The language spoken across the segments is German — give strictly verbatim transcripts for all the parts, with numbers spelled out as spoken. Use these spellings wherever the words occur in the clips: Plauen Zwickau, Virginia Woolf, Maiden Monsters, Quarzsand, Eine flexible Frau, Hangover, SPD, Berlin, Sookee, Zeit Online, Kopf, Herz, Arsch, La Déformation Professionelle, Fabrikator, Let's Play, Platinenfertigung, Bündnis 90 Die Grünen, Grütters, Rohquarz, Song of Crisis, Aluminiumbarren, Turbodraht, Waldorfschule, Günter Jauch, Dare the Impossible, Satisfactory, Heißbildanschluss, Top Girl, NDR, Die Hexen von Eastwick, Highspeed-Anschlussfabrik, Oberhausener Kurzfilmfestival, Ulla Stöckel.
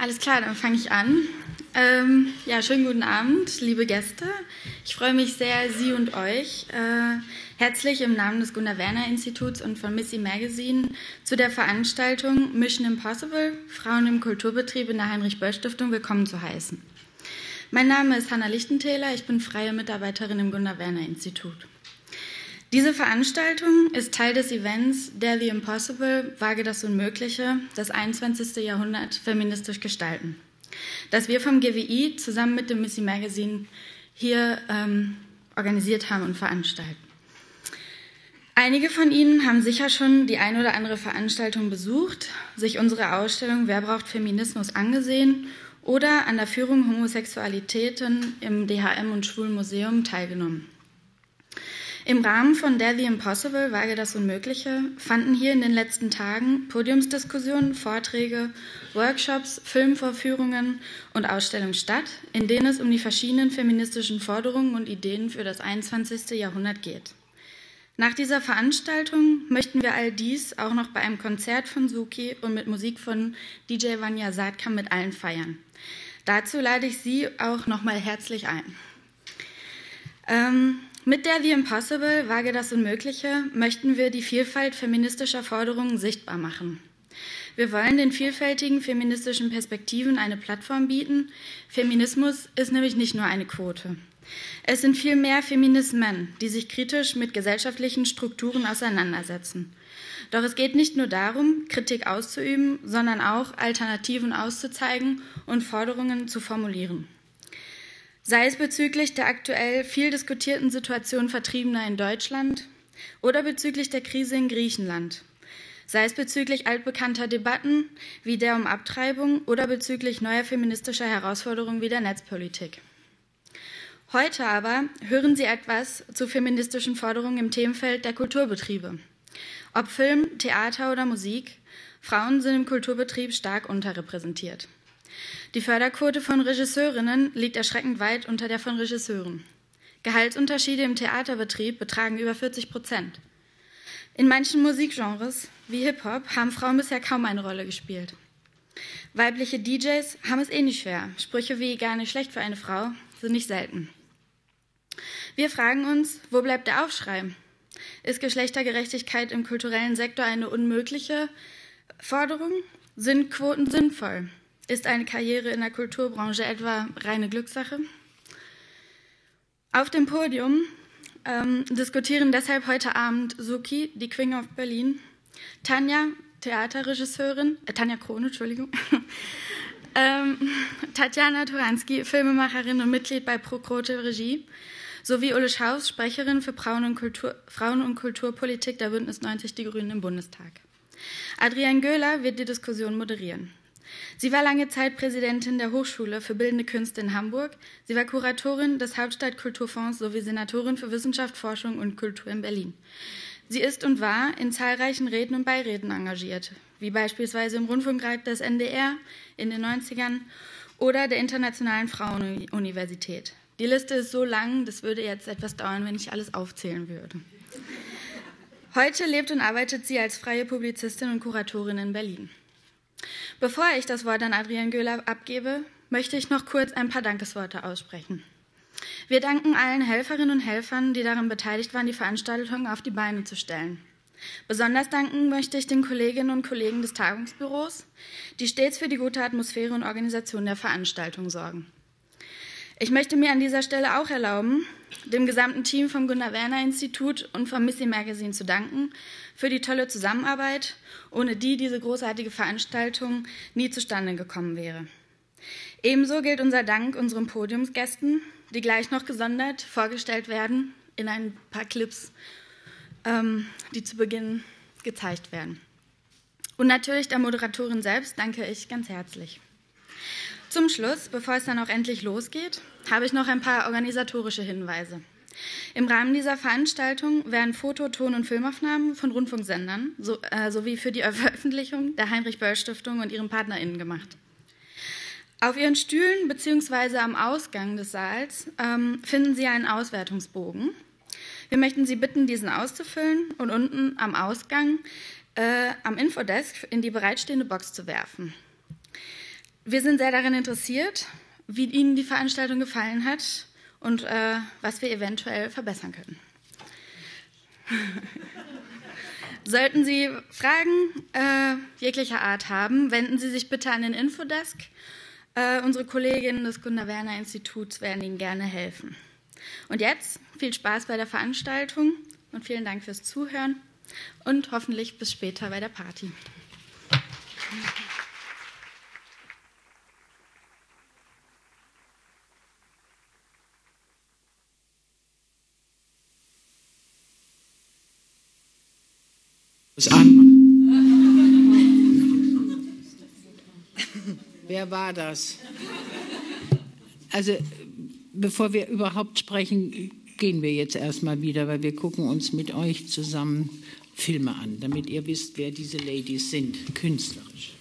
Alles klar, dann fange ich an. Ähm, ja, schönen guten Abend, liebe Gäste. Ich freue mich sehr, Sie und euch äh, herzlich im Namen des Gunda-Werner-Instituts und von Missy Magazine zu der Veranstaltung Mission Impossible – Frauen im Kulturbetrieb in der Heinrich-Böll-Stiftung willkommen zu heißen. Mein Name ist Hanna Lichtenthäler, ich bin freie Mitarbeiterin im Gunda-Werner-Institut. Diese Veranstaltung ist Teil des Events Dare the Impossible – Wage das Unmögliche – das einundzwanzigste Jahrhundert feministisch gestalten, das wir vom G W I zusammen mit dem Missy Magazine hier ähm, organisiert haben und veranstalten. Einige von Ihnen haben sicher schon die ein oder andere Veranstaltung besucht, sich unsere Ausstellung Wer braucht Feminismus angesehen oder an der Führung Homosexualitäten im D H M und Schwulmuseum teilgenommen. Im Rahmen von Dare the Impossible – Wage das Unmögliche fanden hier in den letzten Tagen Podiumsdiskussionen, Vorträge, Workshops, Filmvorführungen und Ausstellungen statt, in denen es um die verschiedenen feministischen Forderungen und Ideen für das einundzwanzigste Jahrhundert geht. Nach dieser Veranstaltung möchten wir all dies auch noch bei einem Konzert von Sookee und mit Musik von D J Vanja Sadkamp mit allen feiern. Dazu lade ich Sie auch nochmal herzlich ein. Ähm, Mit Dare the Impossible – Wage das Unmögliche möchten wir die Vielfalt feministischer Forderungen sichtbar machen. Wir wollen den vielfältigen feministischen Perspektiven eine Plattform bieten. Feminismus ist nämlich nicht nur eine Quote. Es sind vielmehr Feminismen, die sich kritisch mit gesellschaftlichen Strukturen auseinandersetzen. Doch es geht nicht nur darum, Kritik auszuüben, sondern auch Alternativen auszuzeigen und Forderungen zu formulieren. Sei es bezüglich der aktuell viel diskutierten Situation Vertriebener in Deutschland oder bezüglich der Krise in Griechenland, sei es bezüglich altbekannter Debatten wie der um Abtreibung oder bezüglich neuer feministischer Herausforderungen wie der Netzpolitik. Heute aber hören Sie etwas zu feministischen Forderungen im Themenfeld der Kulturbetriebe. Ob Film, Theater oder Musik, Frauen sind im Kulturbetrieb stark unterrepräsentiert. Die Förderquote von Regisseurinnen liegt erschreckend weit unter der von Regisseuren. Gehaltsunterschiede im Theaterbetrieb betragen über vierzig Prozent. In manchen Musikgenres, wie Hip-Hop, haben Frauen bisher kaum eine Rolle gespielt. Weibliche D Js haben es eh nicht schwer. Sprüche wie gar nicht schlecht für eine Frau sind nicht selten. Wir fragen uns, wo bleibt der Aufschrei? Ist Geschlechtergerechtigkeit im kulturellen Sektor eine unmögliche Forderung? Sind Quoten sinnvoll? Ist eine Karriere in der Kulturbranche etwa reine Glückssache? Auf dem Podium ähm, diskutieren deshalb heute Abend Sookee, die Queen of Berlin, Tanja, Theaterregisseurin, äh, Tanja Krone, Entschuldigung, ähm, Tatjana Turanskyj, Filmemacherin und Mitglied bei Pro Quote Regie, sowie Ulle Schauws, Sprecherin für Frauen und, Kultur, Frauen und Kulturpolitik der Bündnis neunzig Die Grünen im Bundestag. Adrienne Göhler wird die Diskussion moderieren. Sie war lange Zeit Präsidentin der Hochschule für Bildende Künste in Hamburg. Sie war Kuratorin des Hauptstadtkulturfonds sowie Senatorin für Wissenschaft, Forschung und Kultur in Berlin. Sie ist und war in zahlreichen Reden und Beiräten engagiert, wie beispielsweise im Rundfunkrat des N D R in den neunzigern oder der Internationalen Frauenuniversität. Die Liste ist so lang, das würde jetzt etwas dauern, wenn ich alles aufzählen würde. Heute lebt und arbeitet sie als freie Publizistin und Kuratorin in Berlin. Bevor ich das Wort an Adrienne Göhler abgebe, möchte ich noch kurz ein paar Dankesworte aussprechen. Wir danken allen Helferinnen und Helfern, die daran beteiligt waren, die Veranstaltung auf die Beine zu stellen. Besonders danken möchte ich den Kolleginnen und Kollegen des Tagungsbüros, die stets für die gute Atmosphäre und Organisation der Veranstaltung sorgen. Ich möchte mir an dieser Stelle auch erlauben, dem gesamten Team vom Gunda-Werner-Institut und vom Missy Magazine zu danken für die tolle Zusammenarbeit, ohne die diese großartige Veranstaltung nie zustande gekommen wäre. Ebenso gilt unser Dank unseren Podiumsgästen, die gleich noch gesondert vorgestellt werden in ein paar Clips, ähm, die zu Beginn gezeigt werden. Und natürlich der Moderatorin selbst danke ich ganz herzlich. Zum Schluss, bevor es dann auch endlich losgeht, habe ich noch ein paar organisatorische Hinweise. Im Rahmen dieser Veranstaltung werden Foto-, Ton- und Filmaufnahmen von Rundfunksendern so, äh, sowie für die Veröffentlichung der Heinrich-Böll-Stiftung und ihren PartnerInnen gemacht. Auf Ihren Stühlen bzw. am Ausgang des Saals ähm, finden Sie einen Auswertungsbogen. Wir möchten Sie bitten, diesen auszufüllen und unten am Ausgang äh, am Infodesk in die bereitstehende Box zu werfen. Wir sind sehr daran interessiert, wie Ihnen die Veranstaltung gefallen hat und äh, was wir eventuell verbessern können. Sollten Sie Fragen äh, jeglicher Art haben, wenden Sie sich bitte an den Infodesk. Äh, unsere Kolleginnen des Gunda-Werner-Instituts werden Ihnen gerne helfen. Und jetzt viel Spaß bei der Veranstaltung und vielen Dank fürs Zuhören und hoffentlich bis später bei der Party. An. Wer war das? Also, bevor wir überhaupt sprechen, gehen wir jetzt erstmal wieder, weil wir gucken uns mit euch zusammen Filme an, damit ihr wisst, wer diese Ladies sind, künstlerisch.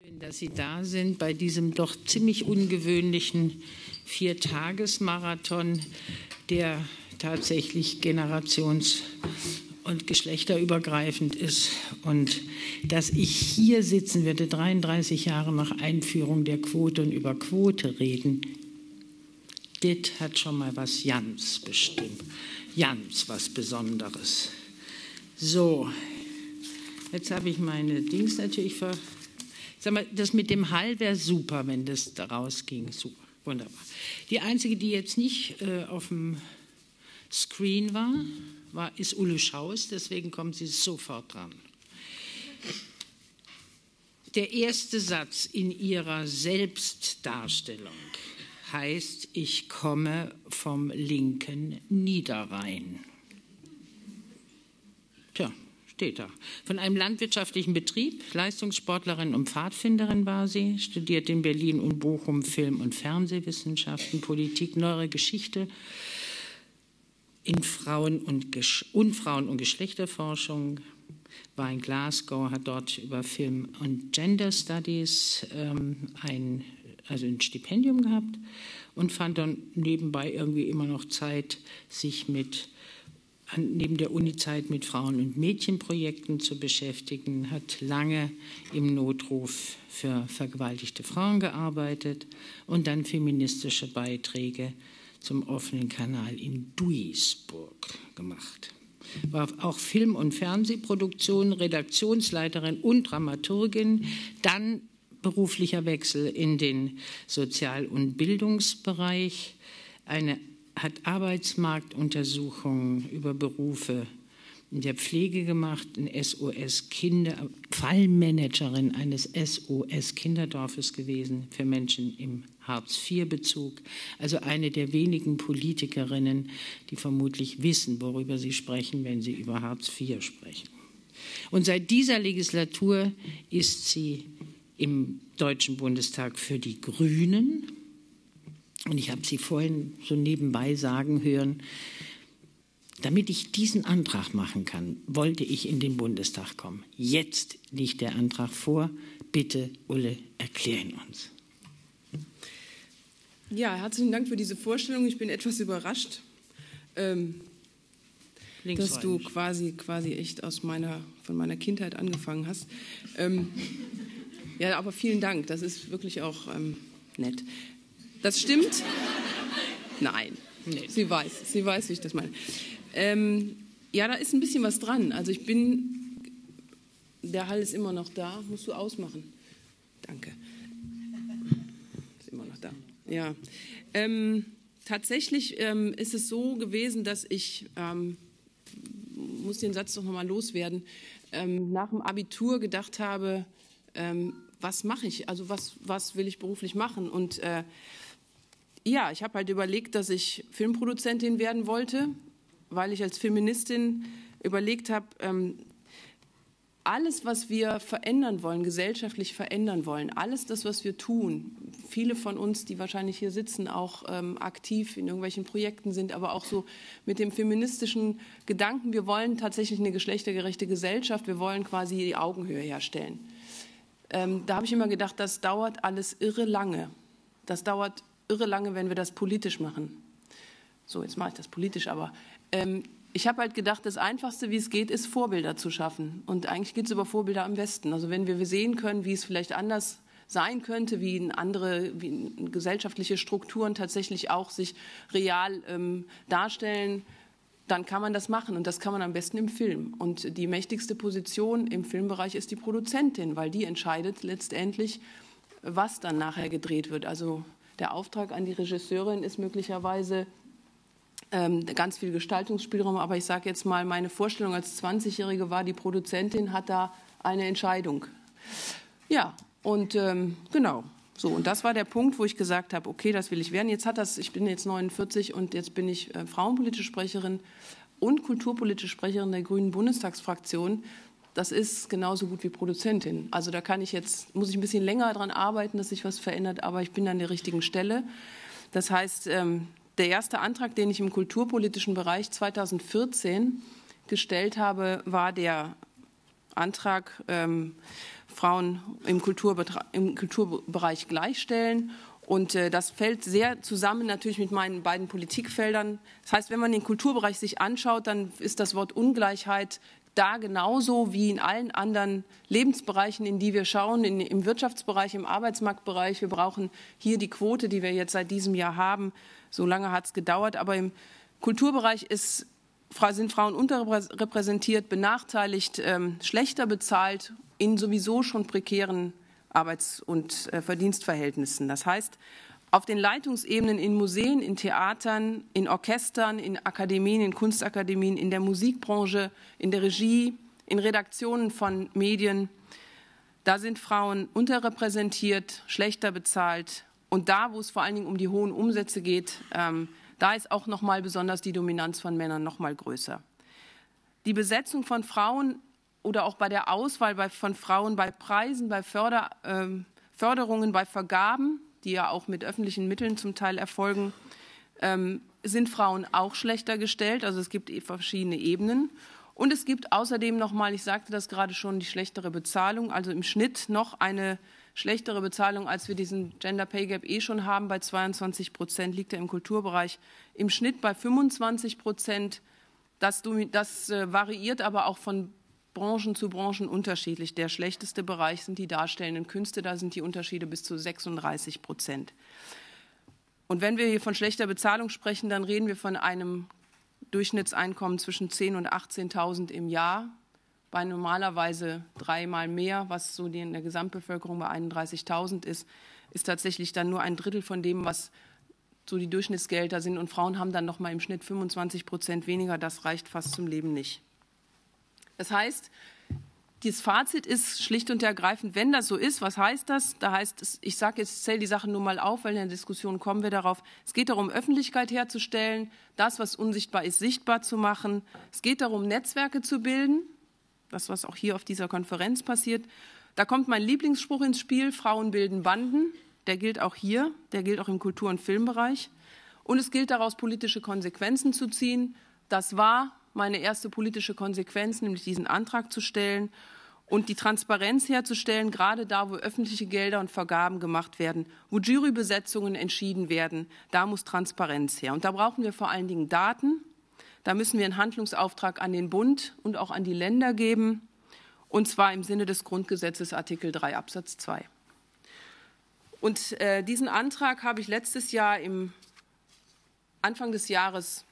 Schön, dass Sie da sind bei diesem doch ziemlich ungewöhnlichen Viertagesmarathon, der tatsächlich generations- und geschlechterübergreifend ist. Und dass ich hier sitzen werde, dreiunddreißig Jahre nach Einführung der Quote und über Quote reden, das hat schon mal was ganz bestimmt. Ganz was Besonderes. So, jetzt habe ich meine Dings natürlich ver... Sag mal, das mit dem Hall wäre super, wenn das da rausging. Super, wunderbar. Die einzige, die jetzt nicht äh, auf dem Screen war, war, ist Ulle Schauws, deswegen kommen Sie sofort dran. Der erste Satz in Ihrer Selbstdarstellung heißt, ich komme vom linken Niederrhein. Tja. Steht da. Von einem landwirtschaftlichen Betrieb, Leistungssportlerin und Pfadfinderin war sie, studierte in Berlin und Bochum Film- und Fernsehwissenschaften, Politik, Neuere Geschichte in Frauen- und, Gesch und Frauen- und Geschlechterforschung, war in Glasgow, hat dort über Film- und Gender Studies ähm, ein, also ein Stipendium gehabt und fand dann nebenbei irgendwie immer noch Zeit, sich mit neben der Unizeit mit Frauen- und Mädchenprojekten zu beschäftigen, hat lange im Notruf für vergewaltigte Frauen gearbeitet und dann feministische Beiträge zum offenen Kanal in Duisburg gemacht. War auch Film- und Fernsehproduktion, Redaktionsleiterin und Dramaturgin, dann beruflicher Wechsel in den Sozial- und Bildungsbereich, eine hat Arbeitsmarktuntersuchungen über Berufe in der Pflege gemacht, eine S O S-Kinder, Fallmanagerin eines S O S-Kinderdorfes gewesen für Menschen im Hartz-vier-Bezug. Also eine der wenigen Politikerinnen, die vermutlich wissen, worüber sie sprechen, wenn sie über Hartz vier sprechen. Und seit dieser Legislatur ist sie im Deutschen Bundestag für die Grünen. Und ich habe Sie vorhin so nebenbei sagen hören, damit ich diesen Antrag machen kann, wollte ich in den Bundestag kommen. Jetzt liegt der Antrag vor. Bitte, Ulle, erklär ihn uns. Ja, herzlichen Dank für diese Vorstellung. Ich bin etwas überrascht, ähm, dass du quasi, quasi echt aus meiner, von meiner Kindheit angefangen hast. Ähm, ja, aber vielen Dank. Das ist wirklich auch ähm, nett. Das stimmt? Nein. Nee. Sie weiß, sie weiß, wie ich das meine. Ähm, ja, da ist ein bisschen was dran. Also ich bin, der Hall ist immer noch da. Musst du ausmachen? Danke. Ist immer noch da. Ja. Ähm, tatsächlich ähm, ist es so gewesen, dass ich, ähm, muss den Satz noch mal loswerden, ähm, nach dem Abitur gedacht habe, ähm, was mache ich? Also was, was will ich beruflich machen? Und äh, ja, ich habe halt überlegt, dass ich Filmproduzentin werden wollte, weil ich als Feministin überlegt habe, ähm, alles, was wir verändern wollen, gesellschaftlich verändern wollen, alles das, was wir tun, viele von uns, die wahrscheinlich hier sitzen, auch ähm, aktiv in irgendwelchen Projekten sind, aber auch so mit dem feministischen Gedanken, wir wollen tatsächlich eine geschlechtergerechte Gesellschaft, wir wollen quasi die Augenhöhe herstellen. Ähm, da habe ich immer gedacht, das dauert alles irre lange. Das dauert irre lange, wenn wir das politisch machen. So, jetzt mache ich das politisch, aber ähm, ich habe halt gedacht, das Einfachste, wie es geht, ist, Vorbilder zu schaffen. Und eigentlich geht es über Vorbilder am besten. Also wenn wir sehen können, wie es vielleicht anders sein könnte, wie in andere wie in gesellschaftliche Strukturen tatsächlich auch sich real ähm, darstellen, dann kann man das machen und das kann man am besten im Film. Und die mächtigste Position im Filmbereich ist die Produzentin, weil die entscheidet letztendlich, was dann nachher gedreht wird. Also der Auftrag an die Regisseurin ist möglicherweise ähm, ganz viel Gestaltungsspielraum, aber ich sage jetzt mal, meine Vorstellung als zwanzigjährige war, die Produzentin hat da eine Entscheidung. Ja, und ähm, genau. So, und das war der Punkt, wo ich gesagt habe, okay, das will ich werden. Jetzt hat das, ich bin jetzt neunundvierzig und jetzt bin ich äh, frauenpolitische Sprecherin und kulturpolitische Sprecherin der Grünen Bundestagsfraktion. Das ist genauso gut wie Produzentin. Also da kann ich jetzt, muss ich ein bisschen länger dran arbeiten, dass sich was verändert, aber ich bin an der richtigen Stelle. Das heißt, ähm, der erste Antrag, den ich im kulturpolitischen Bereich zweitausendvierzehn gestellt habe, war der Antrag ähm, Frauen im, Kulturbetra- im Kulturbereich gleichstellen. Und äh, das fällt sehr zusammen natürlich mit meinen beiden Politikfeldern. Das heißt, wenn man den Kulturbereich sich anschaut, dann ist das Wort Ungleichheit da genauso wie in allen anderen Lebensbereichen, in die wir schauen, in, im Wirtschaftsbereich, im Arbeitsmarktbereich. Wir brauchen hier die Quote, die wir jetzt seit diesem Jahr haben. So lange hat es gedauert, aber im Kulturbereich ist, sind Frauen unterrepräsentiert, benachteiligt, ähm, schlechter bezahlt, in sowieso schon prekären Arbeits- und äh, Verdienstverhältnissen. Das heißt, auf den Leitungsebenen in Museen, in Theatern, in Orchestern, in Akademien, in Kunstakademien, in der Musikbranche, in der Regie, in Redaktionen von Medien, da sind Frauen unterrepräsentiert, schlechter bezahlt. Und da, wo es vor allen Dingen um die hohen Umsätze geht, ähm, da ist auch noch mal besonders die Dominanz von Männern noch mal größer. Die Besetzung von Frauen oder auch bei der Auswahl bei, von Frauen bei Preisen, bei Förder, äh, Förderungen, bei Vergaben, die ja auch mit öffentlichen Mitteln zum Teil erfolgen, ähm, sind Frauen auch schlechter gestellt. Also es gibt verschiedene Ebenen. Und es gibt außerdem noch mal, ich sagte das gerade schon, die schlechtere Bezahlung, also im Schnitt noch eine schlechtere Bezahlung, als wir diesen Gender Pay Gap eh schon haben. Bei zweiundzwanzig Prozent liegt er im Kulturbereich, im Schnitt bei fünfundzwanzig Prozent. Das, das variiert aber auch von Branchen zu Branchen unterschiedlich. Der schlechteste Bereich sind die darstellenden Künste, da sind die Unterschiede bis zu sechsunddreißig Prozent. Und wenn wir hier von schlechter Bezahlung sprechen, dann reden wir von einem Durchschnittseinkommen zwischen zehntausend und achtzehntausend im Jahr. Bei normalerweise dreimal mehr, was so in der Gesamtbevölkerung bei einunddreißigtausend ist, ist tatsächlich dann nur ein Drittel von dem, was so die Durchschnittsgehälter sind. Und Frauen haben dann noch mal im Schnitt fünfundzwanzig Prozent weniger. Das reicht fast zum Leben nicht. Das heißt, das Fazit ist schlicht und ergreifend, wenn das so ist, was heißt das? Da heißt es, ich sage jetzt, zähle die Sachen nur mal auf, weil in der Diskussion kommen wir darauf. Es geht darum, Öffentlichkeit herzustellen, das, was unsichtbar ist, sichtbar zu machen. Es geht darum, Netzwerke zu bilden. Das, was auch hier auf dieser Konferenz passiert. Da kommt mein Lieblingsspruch ins Spiel, Frauen bilden Banden. Der gilt auch hier, der gilt auch im Kultur- und Filmbereich. Und es gilt daraus, politische Konsequenzen zu ziehen. Das war meine erste politische Konsequenz, nämlich diesen Antrag zu stellen und die Transparenz herzustellen, gerade da, wo öffentliche Gelder und Vergaben gemacht werden, wo Jurybesetzungen entschieden werden, da muss Transparenz her. Und da brauchen wir vor allen Dingen Daten. Da müssen wir einen Handlungsauftrag an den Bund und auch an die Länder geben, und zwar im Sinne des Grundgesetzes Artikel drei Absatz zwei. Und äh, diesen Antrag habe ich letztes Jahr im Anfang des Jahres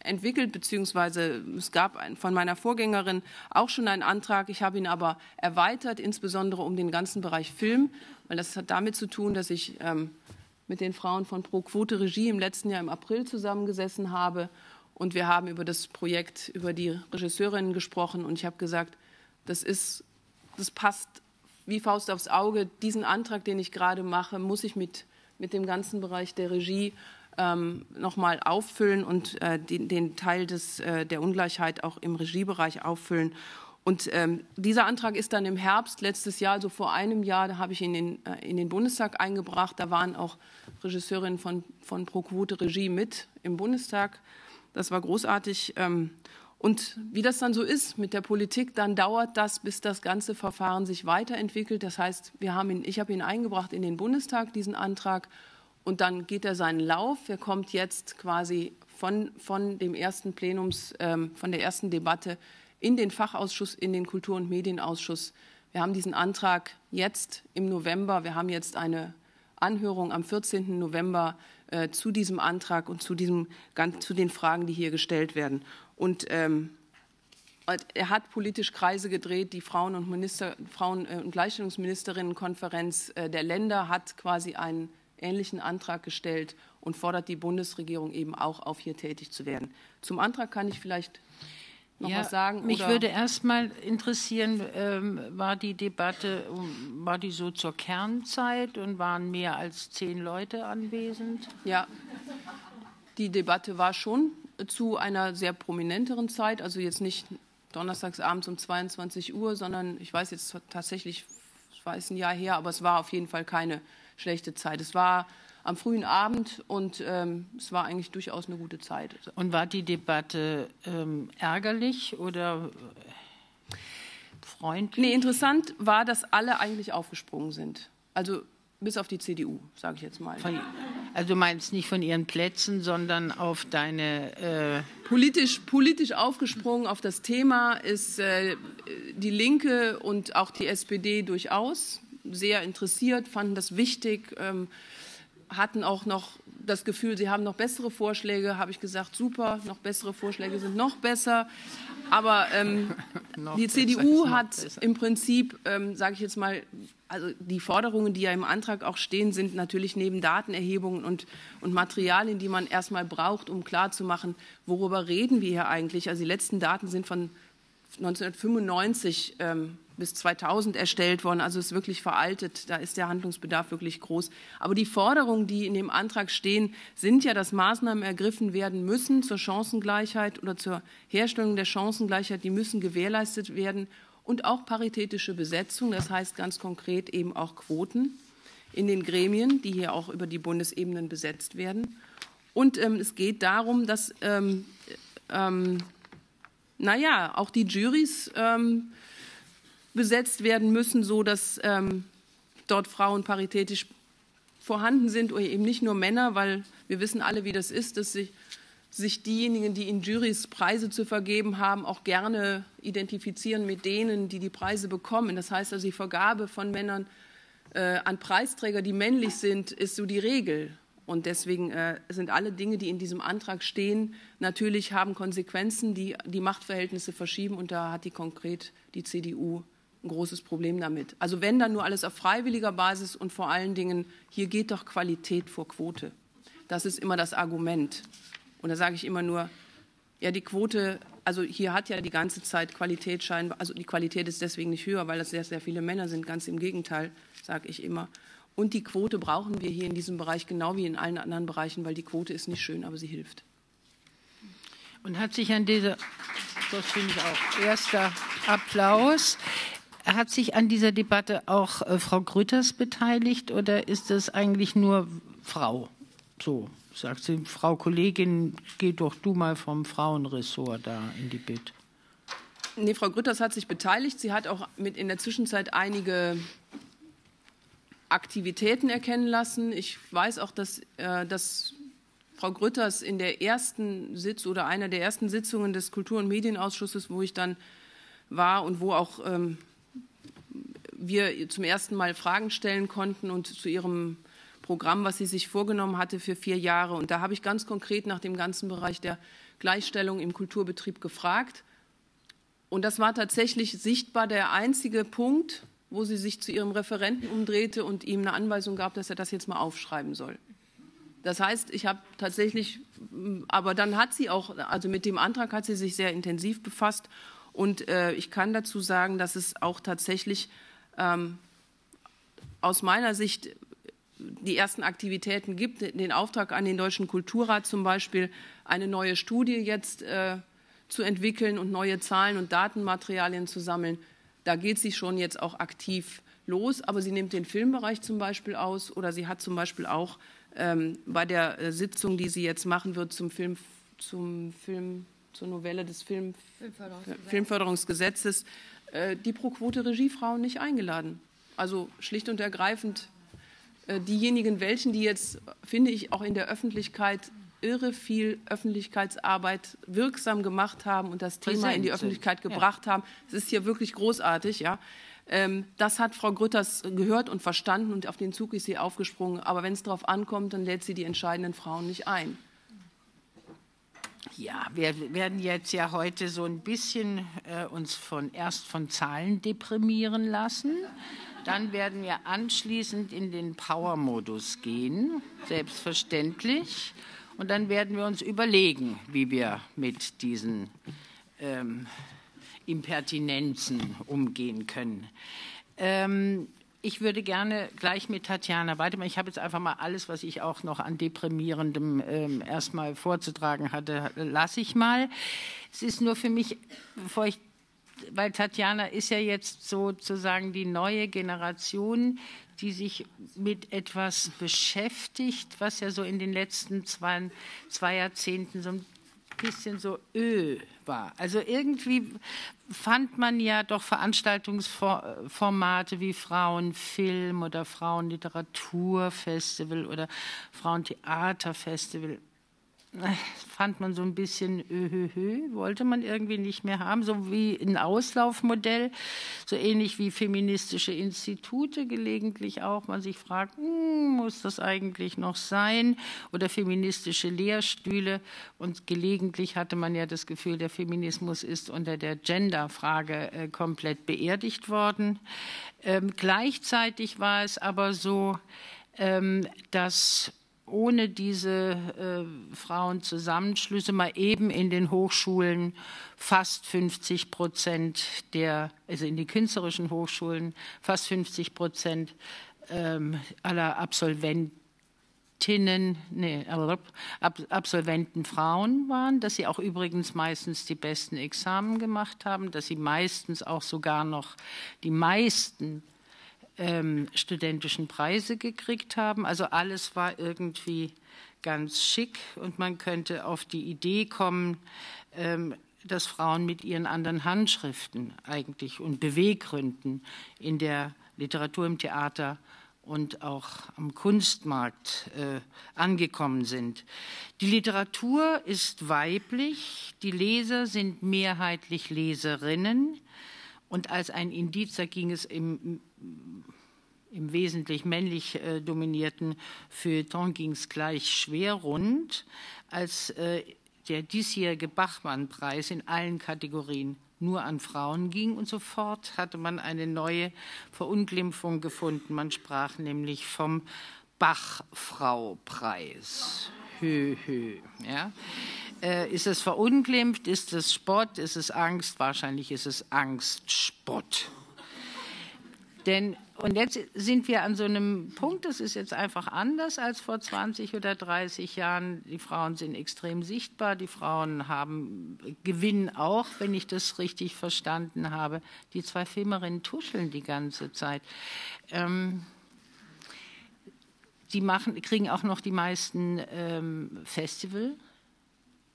entwickelt, beziehungsweise es gab ein, von meiner Vorgängerin auch schon einen Antrag. Ich habe ihn aber erweitert, insbesondere um den ganzen Bereich Film, weil das hat damit zu tun, dass ich ähm, mit den Frauen von Pro Quote Regie im letzten Jahr im April zusammengesessen habe. Und wir haben über das Projekt, über die Regisseurinnen gesprochen. Und ich habe gesagt, das ist, das passt wie Faust aufs Auge. Diesen Antrag, den ich gerade mache, muss ich mit, mit dem ganzen Bereich der Regie ähm, noch mal auffüllen und äh, den, den Teil des, äh, der Ungleichheit auch im Regiebereich auffüllen. Und ähm, dieser Antrag ist dann im Herbst letztes Jahr, so vor einem Jahr, da habe ich ihn in, äh, in den Bundestag eingebracht. Da waren auch Regisseurinnen von, von Pro Quote Regie mit im Bundestag. Das war großartig. Und wie das dann so ist mit der Politik, dann dauert das, bis das ganze Verfahren sich weiterentwickelt. Das heißt, wir haben ihn, ich habe ihn eingebracht in den Bundestag, diesen Antrag, und dann geht er seinen Lauf. Er kommt jetzt quasi von, von dem ersten Plenums, von der ersten Debatte in den Fachausschuss, in den Kultur- und Medienausschuss. Wir haben diesen Antrag jetzt im November. Wir haben jetzt eine Anhörung am vierzehnten November äh, zu diesem Antrag und zu, diesem, zu den Fragen, die hier gestellt werden. Und ähm, er hat politisch Kreise gedreht. Die Frauen- und, Minister, Frauen- und Gleichstellungsministerinnenkonferenz äh, der Länder hat quasi einen ähnlichen Antrag gestellt und fordert die Bundesregierung eben auch auf, hier tätig zu werden. Zum Antrag kann ich vielleicht noch ja, was sagen? Mich oder? würde erst mal interessieren, ähm, war die Debatte, war die so zur Kernzeit und waren mehr als zehn Leute anwesend? Ja, die Debatte war schon zu einer sehr prominenteren Zeit, also jetzt nicht donnerstags abends um zweiundzwanzig Uhr, sondern ich weiß jetzt tatsächlich, ich weiß ein Jahr her, aber es war auf jeden Fall keine schlechte Zeit. Es war am frühen Abend und ähm, es war eigentlich durchaus eine gute Zeit. Und war die Debatte ähm, ärgerlich oder? freundlich? Nee, interessant war, dass alle eigentlich aufgesprungen sind. Also bis auf die C D U, sage ich jetzt mal. Von, also du meinst nicht von ihren Plätzen, sondern auf deine... Äh politisch, politisch aufgesprungen auf das Thema ist äh, die Linke und auch die S P D durchaus sehr interessiert, fanden das wichtig, ähm, hatten auch noch das Gefühl, sie haben noch bessere Vorschläge, habe ich gesagt, super, noch bessere Vorschläge sind noch besser. Aber ähm, die C D U hat im Prinzip, ähm, sage ich jetzt mal, also die Forderungen, die ja im Antrag auch stehen, sind natürlich neben Datenerhebungen und, und Materialien, die man erstmal braucht, um klarzumachen, worüber reden wir hier eigentlich. Also die letzten Daten sind von neunzehnhundertfünfundneunzig ähm, bis zweitausend erstellt worden, also ist wirklich veraltet, da ist der Handlungsbedarf wirklich groß. Aber die Forderungen, die in dem Antrag stehen, sind ja, dass Maßnahmen ergriffen werden müssen zur Chancengleichheit oder zur Herstellung der Chancengleichheit, die müssen gewährleistet werden und auch paritätische Besetzung, das heißt ganz konkret eben auch Quoten in den Gremien, die hier auch über die Bundesebenen besetzt werden. Und ähm, es geht darum, dass, ähm, ähm, naja, auch die Jurys ähm, besetzt werden müssen, so dass ähm, dort Frauen paritätisch vorhanden sind oder eben nicht nur Männer, weil wir wissen alle, wie das ist, dass sich, sich diejenigen, die in Jurys Preise zu vergeben haben, auch gerne identifizieren mit denen, die die Preise bekommen. Das heißt also, die Vergabe von Männern äh, an Preisträger, die männlich sind, ist so die Regel. Und deswegen äh, sind alle Dinge, die in diesem Antrag stehen, natürlich haben Konsequenzen, die die Machtverhältnisse verschieben. Und da hat die konkret die C D U ein großes Problem damit. Also wenn, dann nur alles auf freiwilliger Basis und vor allen Dingen, hier geht doch Qualität vor Quote. Das ist immer das Argument. Und da sage ich immer nur, ja, die Quote, also hier hat ja die ganze Zeit Qualität scheinbar, also die Qualität ist deswegen nicht höher, weil das sehr, sehr viele Männer sind, ganz im Gegenteil, sage ich immer. Und die Quote brauchen wir hier in diesem Bereich genau wie in allen anderen Bereichen, weil die Quote ist nicht schön, aber sie hilft. Und hat sich an dieser, das finde ich auch, erster Applaus. Hat sich an dieser Debatte auch äh, Frau Grütters beteiligt oder ist das eigentlich nur Frau? So, sagt sie, Frau Kollegin, geh doch du mal vom Frauenressort da in die B I T. Nee, Frau Grütters hat sich beteiligt. Sie hat auch mit in der Zwischenzeit einige Aktivitäten erkennen lassen. Ich weiß auch, dass, äh, dass Frau Grütters in der ersten Sitz oder einer der ersten Sitzungen des Kultur- und Medienausschusses, wo ich dann war und wo auch... Ähm, wir zum ersten Mal Fragen stellen konnten und zu ihrem Programm, was sie sich vorgenommen hatte für vier Jahre. Und da habe ich ganz konkret nach dem ganzen Bereich der Gleichstellung im Kulturbetrieb gefragt. Und das war tatsächlich sichtbar der einzige Punkt, wo sie sich zu ihrem Referenten umdrehte und ihm eine Anweisung gab, dass er das jetzt mal aufschreiben soll. Das heißt, ich habe tatsächlich, aber dann hat sie auch, also mit dem Antrag hat sie sich sehr intensiv befasst. Und äh, ich kann dazu sagen, dass es auch tatsächlich Ähm, aus meiner Sicht die ersten Aktivitäten gibt, den Auftrag an den Deutschen Kulturrat zum Beispiel, eine neue Studie jetzt äh, zu entwickeln und neue Zahlen und Datenmaterialien zu sammeln. Da geht sie schon jetzt auch aktiv los, aber sie nimmt den Filmbereich zum Beispiel aus oder sie hat zum Beispiel auch ähm, bei der äh, Sitzung, die sie jetzt machen wird zum Film, zum Film, zur Novelle des Film, Filmförderungsgesetzes, Filmförderungsgesetzes die Pro Quote Regiefrauen nicht eingeladen. Also schlicht und ergreifend diejenigen, welchen, die jetzt, finde ich, auch in der Öffentlichkeit irre viel Öffentlichkeitsarbeit wirksam gemacht haben und das Thema in die Öffentlichkeit gebracht haben. Es ist hier wirklich großartig, ja. Das hat Frau Grütters gehört und verstanden und auf den Zug ist sie aufgesprungen. Aber wenn es darauf ankommt, dann lädt sie die entscheidenden Frauen nicht ein. Ja, wir werden jetzt ja heute so ein bisschen äh, uns von, erst von Zahlen deprimieren lassen. Dann werden wir anschließend in den Power-Modus gehen, selbstverständlich. Und dann werden wir uns überlegen, wie wir mit diesen ähm, Impertinenzen umgehen können. Ähm, Ich würde gerne gleich mit Tatjana weitermachen. Ich habe jetzt einfach mal alles, was ich auch noch an Deprimierendem ähm, erstmal vorzutragen hatte, lasse ich mal. Es ist nur für mich, bevor ich, weil Tatjana ist ja jetzt sozusagen die neue Generation, die sich mit etwas beschäftigt, was ja so in den letzten zwei, zwei Jahrzehnten so ein bisschen so öh war. Also irgendwie fand man ja doch Veranstaltungsformate wie Frauenfilm oder Frauenliteraturfestival oder Frauentheaterfestival. Fand man so ein bisschen öhöhö, wollte man irgendwie nicht mehr haben, so wie ein Auslaufmodell, so ähnlich wie feministische Institute gelegentlich auch, man sich fragt, hm, muss das eigentlich noch sein, oder feministische Lehrstühle, und gelegentlich hatte man ja das Gefühl, der Feminismus ist unter der Genderfrage äh, komplett beerdigt worden. Ähm, gleichzeitig war es aber so, ähm, dass ohne diese äh, Frauenzusammenschlüsse mal eben in den Hochschulen fast 50 Prozent der, also in den künstlerischen Hochschulen fast 50 Prozent ähm, aller Absolventinnen, nee, Ab Absolventen Frauen waren, dass sie auch übrigens meistens die besten Examen gemacht haben, dass sie meistens auch sogar noch die meisten Ähm, studentischen Preise gekriegt haben. Also alles war irgendwie ganz schick und man könnte auf die Idee kommen, ähm, dass Frauen mit ihren anderen Handschriften eigentlich und Beweggründen in der Literatur, im Theater und auch am Kunstmarkt äh, angekommen sind. Die Literatur ist weiblich, die Leser sind mehrheitlich Leserinnen. Und als ein Indiz, da ging es im, im wesentlich männlich äh, dominierten Feuilleton ging es gleich schwer rund, als äh, der diesjährige Bachmann-Preis in allen Kategorien nur an Frauen ging. Und sofort hatte man eine neue Verunglimpfung gefunden. Man sprach nämlich vom Bachfrau-Preis. Hö, hö, ja. Äh, ist es verunglimpft? Ist es Spott? Ist es Angst? Wahrscheinlich ist es Angstspott. Denn, und jetzt sind wir an so einem Punkt, das ist jetzt einfach anders als vor zwanzig oder dreißig Jahren. Die Frauen sind extrem sichtbar, die Frauen haben, gewinnen auch, wenn ich das richtig verstanden habe. Die zwei Filmerinnen tuscheln die ganze Zeit. Ähm, die machen, kriegen auch noch die meisten ähm, Festival.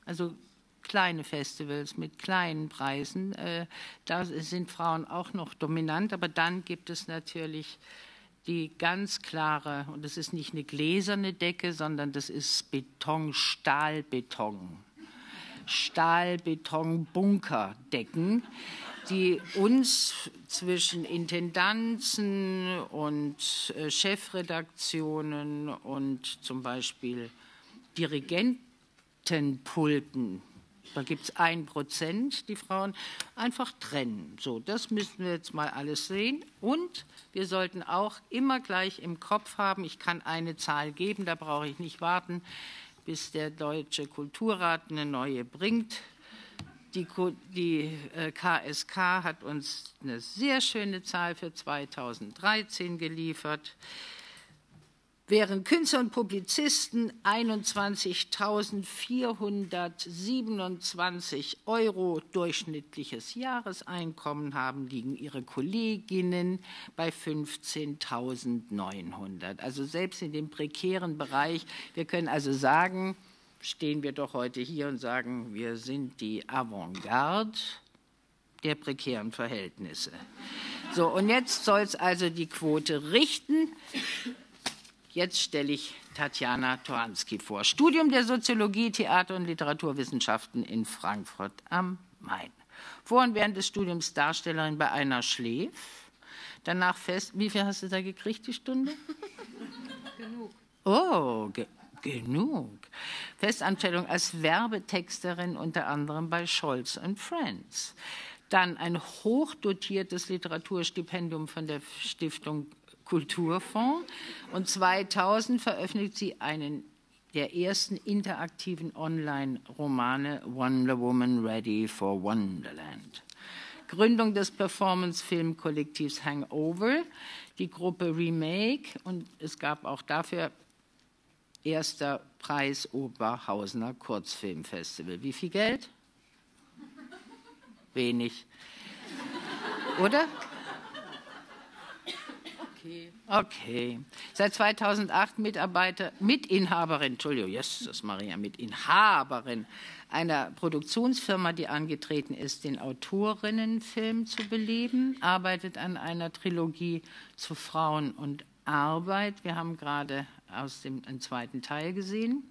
Also kleine Festivals mit kleinen Preisen, äh, da sind Frauen auch noch dominant. Aber dann gibt es natürlich die ganz klare, und das ist nicht eine gläserne Decke, sondern das ist Beton, Stahlbeton, Stahlbeton-Bunkerdecken, die uns zwischen Intendanzen und äh, Chefredaktionen und zum Beispiel Dirigenten, Pulten, da gibt es ein Prozent, die Frauen einfach trennen. So, das müssen wir jetzt mal alles sehen. Und wir sollten auch immer gleich im Kopf haben, ich kann eine Zahl geben, da brauche ich nicht warten, bis der Deutsche Kulturrat eine neue bringt. Die, die äh, K S K hat uns eine sehr schöne Zahl für zweitausenddreizehn geliefert. Während Künstler und Publizisten einundzwanzigtausendvierhundertsiebenundzwanzig Euro durchschnittliches Jahreseinkommen haben, liegen ihre Kolleginnen bei fünfzehntausendneunhundert. Also selbst in dem prekären Bereich, wir können also sagen, stehen wir doch heute hier und sagen, wir sind die Avantgarde der prekären Verhältnisse. So, und jetzt soll es also die Quote richten. Jetzt stelle ich Tatjana Turanskyj vor. Studium der Soziologie, Theater- und Literaturwissenschaften in Frankfurt am Main. Vor und während des Studiums Darstellerin bei Einer Schläf. Danach fest. Wie viel hast du da gekriegt, die Stunde? Genug. Oh, ge genug. Festanstellung als Werbetexterin unter anderem bei Scholz und Friends. Dann ein hochdotiertes Literaturstipendium von der Stiftung Kulturfonds, und zweitausend veröffentlicht sie einen der ersten interaktiven Online-Romane, Wonder Woman Ready for Wonderland. Gründung des Performance-Film-Kollektivs Hangover, die Gruppe Remake, und es gab auch dafür erster Preis Oberhausener Kurzfilmfestival. Wie viel Geld? Wenig. Oder? Okay. Okay. Seit zweitausendacht Mitarbeiter, Mitinhaberin, Entschuldigung, Jesus Maria, Mitinhaberin einer Produktionsfirma, die angetreten ist, den Autorinnenfilm zu beleben, arbeitet an einer Trilogie zu Frauen und Arbeit. Wir haben gerade aus dem zweiten Teil gesehen.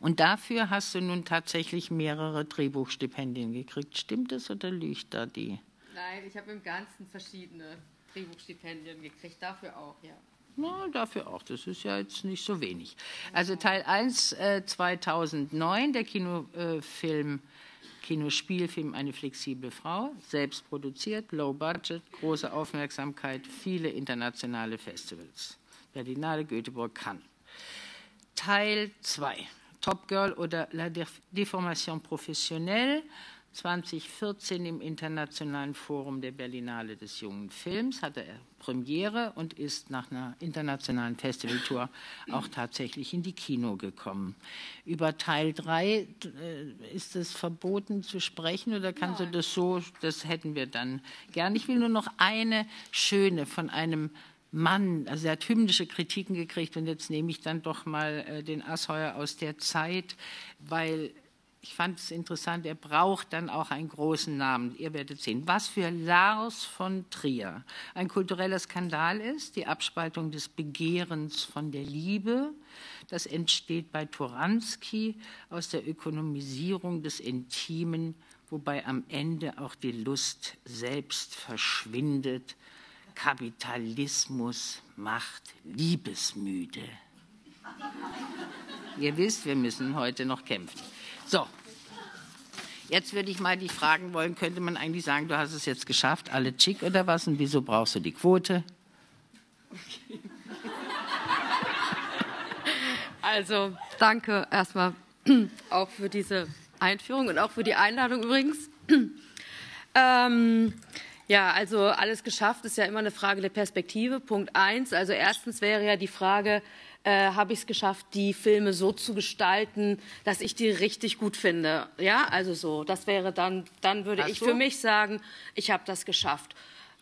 Und dafür hast du nun tatsächlich mehrere Drehbuchstipendien gekriegt. Stimmt das oder lügt da die? Nein, ich habe im Ganzen verschiedene Drehbuchstipendien gekriegt, dafür auch, ja. Na, dafür auch, das ist ja jetzt nicht so wenig. Also Teil eins äh, zweitausendneun, der Kinofilm, Kinospielfilm Eine flexible Frau, selbst produziert, low budget, große Aufmerksamkeit, viele internationale Festivals. Berlinale, Göteborg, Cannes. Teil zwei, Top Girl oder La Déformation Professionelle, zweitausendvierzehn im Internationalen Forum der Berlinale des jungen Films, hatte er Premiere und ist nach einer internationalen Festivaltour auch tatsächlich in die Kino gekommen. Über Teil drei, ist es verboten zu sprechen oder kannst Nein. du das so, das hätten wir dann gern. Ich will nur noch eine schöne von einem Mann, also er hat hymnische Kritiken gekriegt und jetzt nehme ich dann doch mal äh, den Asheuer aus der Zeit, weil ich fand es interessant, er braucht dann auch einen großen Namen. Ihr werdet sehen, was für Lars von Trier ein kultureller Skandal ist, die Abspaltung des Begehrens von der Liebe. Das entsteht bei Turanskyj aus der Ökonomisierung des Intimen, wobei am Ende auch die Lust selbst verschwindet. Kapitalismus macht liebesmüde. Ihr wisst, wir müssen heute noch kämpfen. So, jetzt würde ich mal dich fragen wollen, könnte man eigentlich sagen, du hast es jetzt geschafft, alle chic oder was? Und wieso brauchst du die Quote? Okay. Also, danke erstmal auch für diese Einführung und auch für die Einladung übrigens. Ähm, Ja, also alles geschafft ist ja immer eine Frage der Perspektive. Punkt eins, also erstens wäre ja die Frage, äh, habe ich es geschafft, die Filme so zu gestalten, dass ich die richtig gut finde? Ja, also so, das wäre dann, dann würde ich für mich sagen, ich habe das geschafft.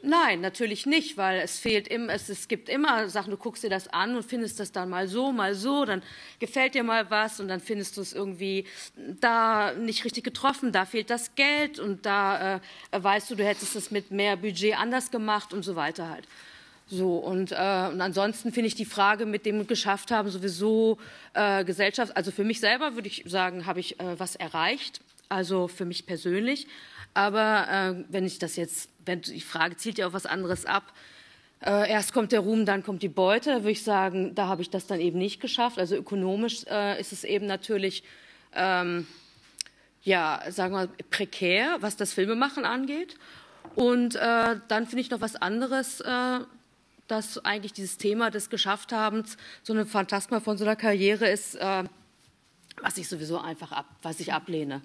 Nein, natürlich nicht, weil es fehlt immer, es, es gibt immer Sachen, du guckst dir das an und findest das dann mal so, mal so, dann gefällt dir mal was und dann findest du es irgendwie da nicht richtig getroffen, da fehlt das Geld und da äh, weißt du, du hättest es mit mehr Budget anders gemacht und so weiter halt. So, und, äh, und ansonsten finde ich die Frage mit dem geschafft haben sowieso äh, Gesellschaft, also für mich selber würde ich sagen, habe ich äh, was erreicht, also für mich persönlich. Aber äh, wenn ich das jetzt, wenn die Frage zielt ja auf was anderes ab, äh, erst kommt der Ruhm, dann kommt die Beute, würde ich sagen, da habe ich das dann eben nicht geschafft. Also ökonomisch äh, ist es eben natürlich, ähm, ja, sagen wir mal, prekär, was das Filmemachen angeht. Und äh, dann finde ich noch was anderes, äh, dass eigentlich dieses Thema des Geschaffthehabens so ein Phantasma von so einer Karriere ist, äh, was ich sowieso einfach ab, was ich ablehne.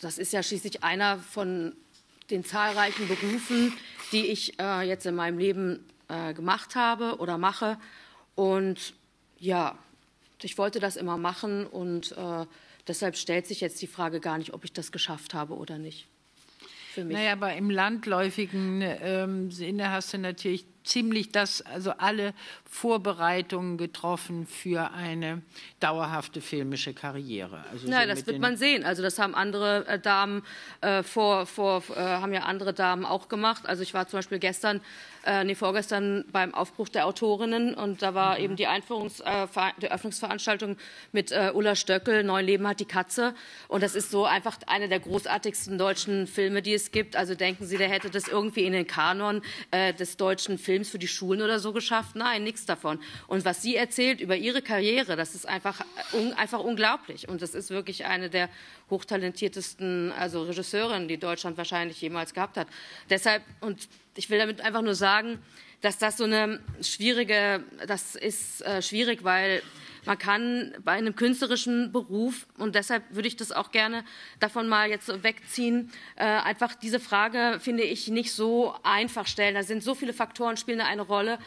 Das ist ja schließlich einer von den zahlreichen Berufen, die ich äh, jetzt in meinem Leben äh, gemacht habe oder mache. Und ja, ich wollte das immer machen und äh, deshalb stellt sich jetzt die Frage gar nicht, ob ich das geschafft habe oder nicht. Für mich. Naja, aber im landläufigen ähm, Sinne hast du natürlich ziemlich das, also alle Vorbereitungen getroffen für eine dauerhafte filmische Karriere. Also ja, so das wird man sehen. Also das haben andere äh, Damen äh, vor, vor äh, haben ja andere Damen auch gemacht. Also ich war zum Beispiel gestern, äh, nee, vorgestern beim Aufbruch der Autorinnen und da war mhm. eben die Einführungs-, äh, die Eröffnungsveranstaltung mit äh, Ulla Stöckel, Neun Leben hat die Katze. Und das ist so einfach einer der großartigsten deutschen Filme, die es gibt. Also denken Sie, der hätte das irgendwie in den Kanon äh, des deutschen Films für die Schulen oder so geschafft? Nein, nichts davon. Und was sie erzählt über ihre Karriere, das ist einfach, un, einfach unglaublich. Und das ist wirklich eine der hochtalentiertesten also Regisseurinnen, die Deutschland wahrscheinlich jemals gehabt hat. Deshalb, und ich will damit einfach nur sagen, dass das so eine schwierige, das ist äh, schwierig, weil man kann bei einem künstlerischen Beruf, und deshalb würde ich das auch gerne davon mal jetzt wegziehen, äh, einfach diese Frage, finde ich, nicht so einfach stellen. Da sind so viele Faktoren, spielen eine Rolle,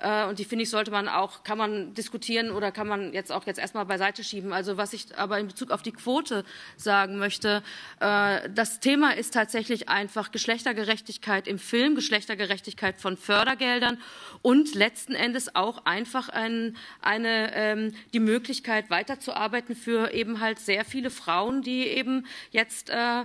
äh, und die, finde ich, sollte man auch, kann man diskutieren oder kann man jetzt auch jetzt erstmal beiseite schieben. Also was ich aber in Bezug auf die Quote sagen möchte, äh, das Thema ist tatsächlich einfach Geschlechtergerechtigkeit im Film, Geschlechtergerechtigkeit von Fördergeldern und letzten Endes auch einfach ein, eine, ähm, die Möglichkeit weiterzuarbeiten für eben halt sehr viele Frauen, die eben jetzt äh,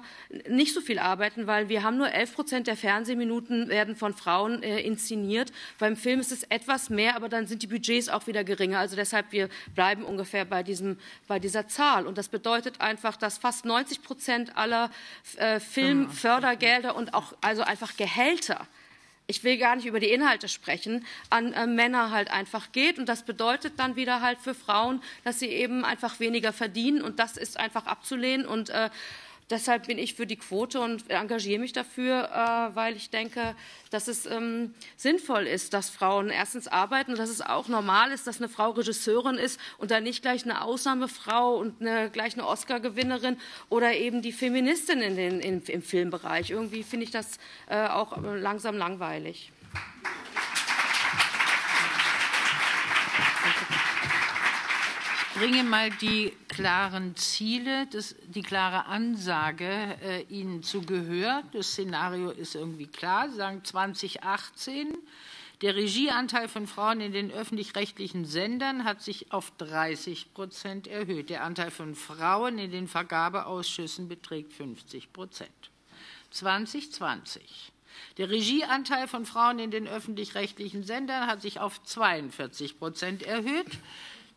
nicht so viel arbeiten, weil wir haben nur elf Prozent der Fernsehminuten werden von Frauen äh, inszeniert. Beim Film ist es etwas mehr, aber dann sind die Budgets auch wieder geringer. Also deshalb, wir bleiben ungefähr bei, diesem, bei dieser Zahl. Und das bedeutet einfach, dass fast neunzig Prozent aller äh, Filmfördergelder und auch also einfach Gehälter, ich will gar nicht über die Inhalte sprechen, an äh, Männer halt einfach geht. Und das bedeutet dann wieder halt für Frauen, dass sie eben einfach weniger verdienen. Und das ist einfach abzulehnen. Und äh, deshalb bin ich für die Quote und engagiere mich dafür, äh, weil ich denke, dass es ähm, sinnvoll ist, dass Frauen erstens arbeiten und dass es auch normal ist, dass eine Frau Regisseurin ist und dann nicht gleich eine Ausnahmefrau und eine, gleich eine Oscar-Gewinnerin oder eben die Feministin in den, in, im Filmbereich. Irgendwie finde ich das äh, auch langsam langweilig. Ich bringe mal die klaren Ziele, das, die klare Ansage äh, Ihnen zu Gehör. Das Szenario ist irgendwie klar. Sie sagen zwanzig achtzehn, der Regieanteil von Frauen in den öffentlich-rechtlichen Sendern hat sich auf dreißig Prozent erhöht. Der Anteil von Frauen in den Vergabeausschüssen beträgt fünfzig Prozent. zwanzig zwanzig. Der Regieanteil von Frauen in den öffentlich-rechtlichen Sendern hat sich auf zweiundvierzig Prozent erhöht.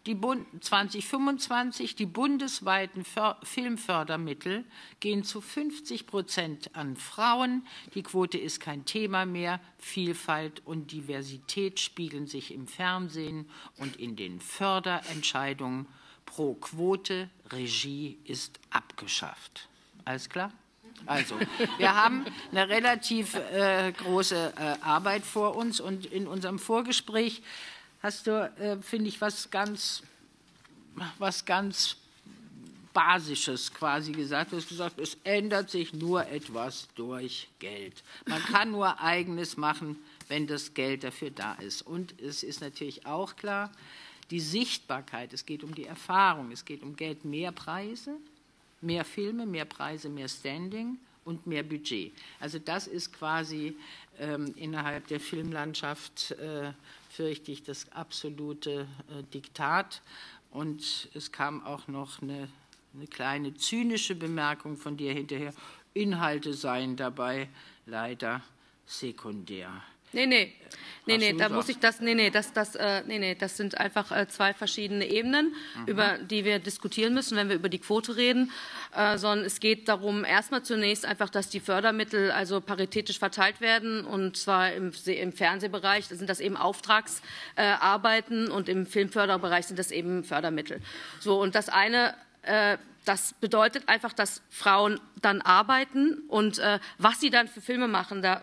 Die zwanzig fünfundzwanzig, die bundesweiten Filmfördermittel gehen zu fünfzig Prozent an Frauen. Die Quote ist kein Thema mehr. Vielfalt und Diversität spiegeln sich im Fernsehen und in den Förderentscheidungen. Pro Quote, Regie ist abgeschafft. Alles klar? Also, wir haben eine relativ äh, große äh, Arbeit vor uns. Und in unserem Vorgespräch hast du, äh, finde ich, was ganz, was ganz Basisches quasi gesagt. Du hast gesagt, es ändert sich nur etwas durch Geld. Man kann nur Eigenes machen, wenn das Geld dafür da ist. Und es ist natürlich auch klar, die Sichtbarkeit, es geht um die Erfahrung, es geht um Geld, mehr Preise, mehr Filme, mehr Preise, mehr Standing und mehr Budget. Also das ist quasi ähm, innerhalb der Filmlandschaft äh, fürchte ich, das absolute äh, Diktat. Und es kam auch noch eine, eine kleine zynische Bemerkung von dir hinterher. Inhalte seien dabei leider sekundär. Nee, nee, nee, nee, da muss ich das, nee, nee, das, das, äh, nee, nee, das sind einfach äh, zwei verschiedene Ebenen, mhm, über die wir diskutieren müssen, wenn wir über die Quote reden, äh, sondern es geht darum, erstmal zunächst einfach, dass die Fördermittel also paritätisch verteilt werden, und zwar im, im Fernsehbereich sind das eben Auftragsarbeiten äh, und im Filmförderbereich sind das eben Fördermittel. So, und das eine, äh, das bedeutet einfach, dass Frauen dann arbeiten, und äh, was sie dann für Filme machen, da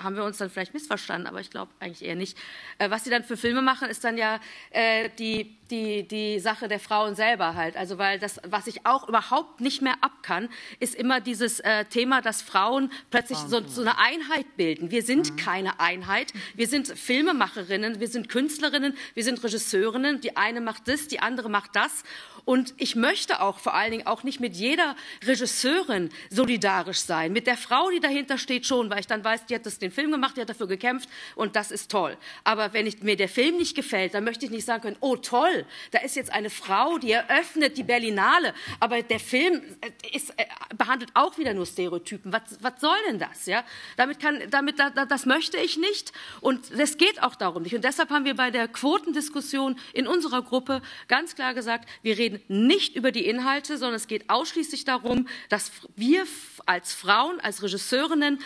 haben wir uns dann vielleicht missverstanden, aber ich glaube eigentlich eher nicht. Äh, was sie dann für Filme machen, ist dann ja äh, die, die, die Sache der Frauen selber halt. Also weil das, was ich auch überhaupt nicht mehr ab kann, ist immer dieses äh, Thema, dass Frauen plötzlich so, so eine Einheit bilden. Wir sind mhm. keine Einheit, wir sind Filmemacherinnen, wir sind Künstlerinnen, wir sind Regisseurinnen. Die eine macht das, die andere macht das. Und ich möchte auch vor allen Dingen auch nicht mit jeder Regisseurin solidarisch sein. Mit der Frau, die dahinter steht, schon, weil ich dann weiß, die hat das den Film gemacht, die hat dafür gekämpft und das ist toll. Aber wenn ich, mir der Film nicht gefällt, dann möchte ich nicht sagen können, oh toll, da ist jetzt eine Frau, die eröffnet die Berlinale, aber der Film ist, behandelt auch wieder nur Stereotypen. Was, was soll denn das? Ja? Damit kann, damit, da, das möchte ich nicht, und es geht auch darum nicht. Und deshalb haben wir bei der Quotendiskussion in unserer Gruppe ganz klar gesagt, wir reden nicht über die Inhalte, sondern es geht ausschließlich darum, dass wir als Frauen, als Regisseurinnen